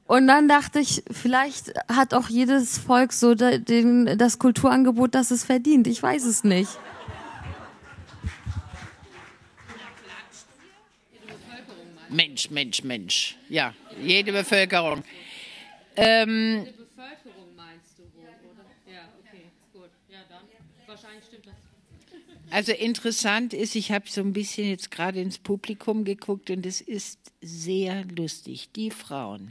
Und dann dachte ich, vielleicht hat auch jedes Volk so den, das Kulturangebot, das es verdient. Ich weiß es nicht. Mensch, Mensch, Mensch. Ja, jede Bevölkerung. Ähm, jede Bevölkerung meinst du wohl, oder? Ja, okay, gut. Ja, dann. Wahrscheinlich stimmt das. Also interessant ist, ich habe so ein bisschen jetzt gerade ins Publikum geguckt, und es ist sehr lustig. Die Frauen,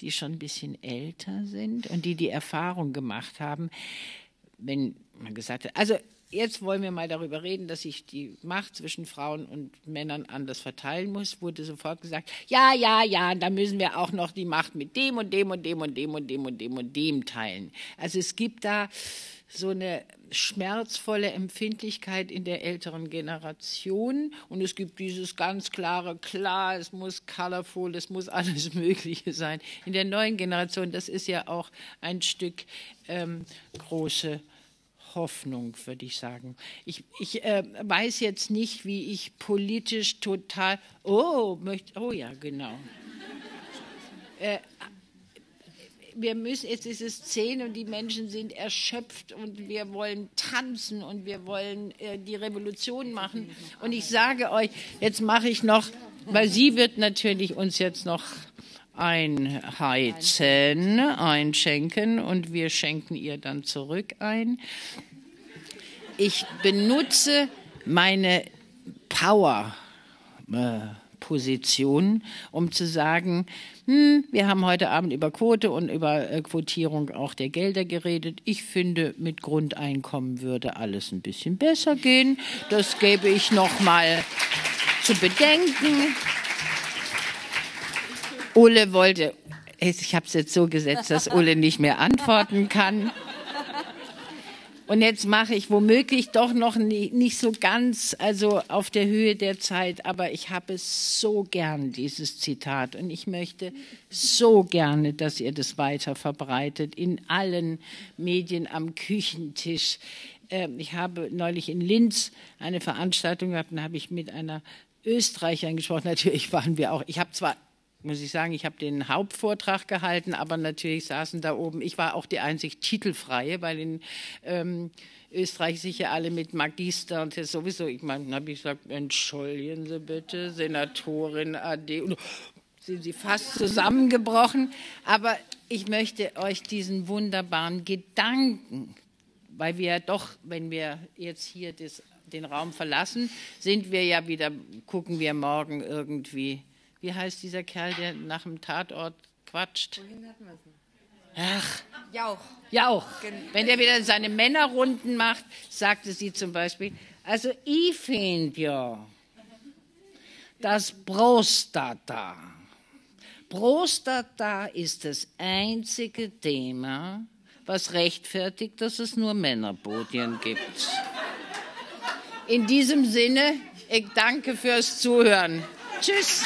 die schon ein bisschen älter sind und die die Erfahrung gemacht haben, wenn man gesagt hat, also jetzt wollen wir mal darüber reden, dass sich die Macht zwischen Frauen und Männern anders verteilen muss, wurde sofort gesagt, ja, ja, ja, da müssen wir auch noch die Macht mit dem und dem und dem und dem und dem und dem und dem teilen. Also es gibt da so eine schmerzvolle Empfindlichkeit in der älteren Generation, und es gibt dieses ganz klare, klar, es muss colorful, es muss alles Mögliche sein. In der neuen Generation, das ist ja auch ein Stück ähm, große Hoffnung, würde ich sagen. Ich, ich äh, weiß jetzt nicht, wie ich politisch total, oh, möchte, oh ja, genau. äh, Wir müssen, jetzt ist es zehn und die Menschen sind erschöpft, und wir wollen tanzen und wir wollen äh, die Revolution machen. Und ich sage euch, jetzt mache ich noch, weil sie wird natürlich uns jetzt noch einheizen, einschenken, und wir schenken ihr dann zurück ein. Ich benutze meine Power äh, Position, um zu sagen, hm, wir haben heute Abend über Quote und über äh, Quotierung auch der Gelder geredet. Ich finde, mit Grundeinkommen würde alles ein bisschen besser gehen. Das gebe ich noch mal zu bedenken. Ulle wollte, ich habe es jetzt so gesetzt, dass Ulle nicht mehr antworten kann. Und jetzt mache ich womöglich doch noch nie, nicht so ganz, also auf der Höhe der Zeit, aber ich habe es so gern, dieses Zitat. Und ich möchte so gerne, dass ihr das weiter verbreitet, in allen Medien, am Küchentisch. Ähm, ich habe neulich in Linz eine Veranstaltung gehabt, da habe ich mit einer Österreicherin gesprochen. Natürlich waren wir auch, ich habe zwar... muss ich sagen, ich habe den Hauptvortrag gehalten, aber natürlich saßen da oben, ich war auch die einzig Titelfreie, weil in ähm, Österreich sicher alle mit Magister und das sowieso, ich meine, dann habe ich gesagt, entschuldigen Sie bitte, Senatorin A D, und sind Sie fast zusammengebrochen, aber ich möchte euch diesen wunderbaren Gedanken, weil wir ja doch, wenn wir jetzt hier das, den Raum verlassen, sind wir ja wieder, gucken wir morgen irgendwie, wie heißt dieser Kerl, der nach dem Tatort quatscht? Wohin hatten wir es noch? Ach. Jauch. Jauch. Wenn der wieder seine Männerrunden macht, sagte sie zum Beispiel, also ich finde ja, dass Prostata, Prostata ist das einzige Thema, was rechtfertigt, dass es nur Männerbodien gibt. In diesem Sinne, ich danke fürs Zuhören. Tschüss.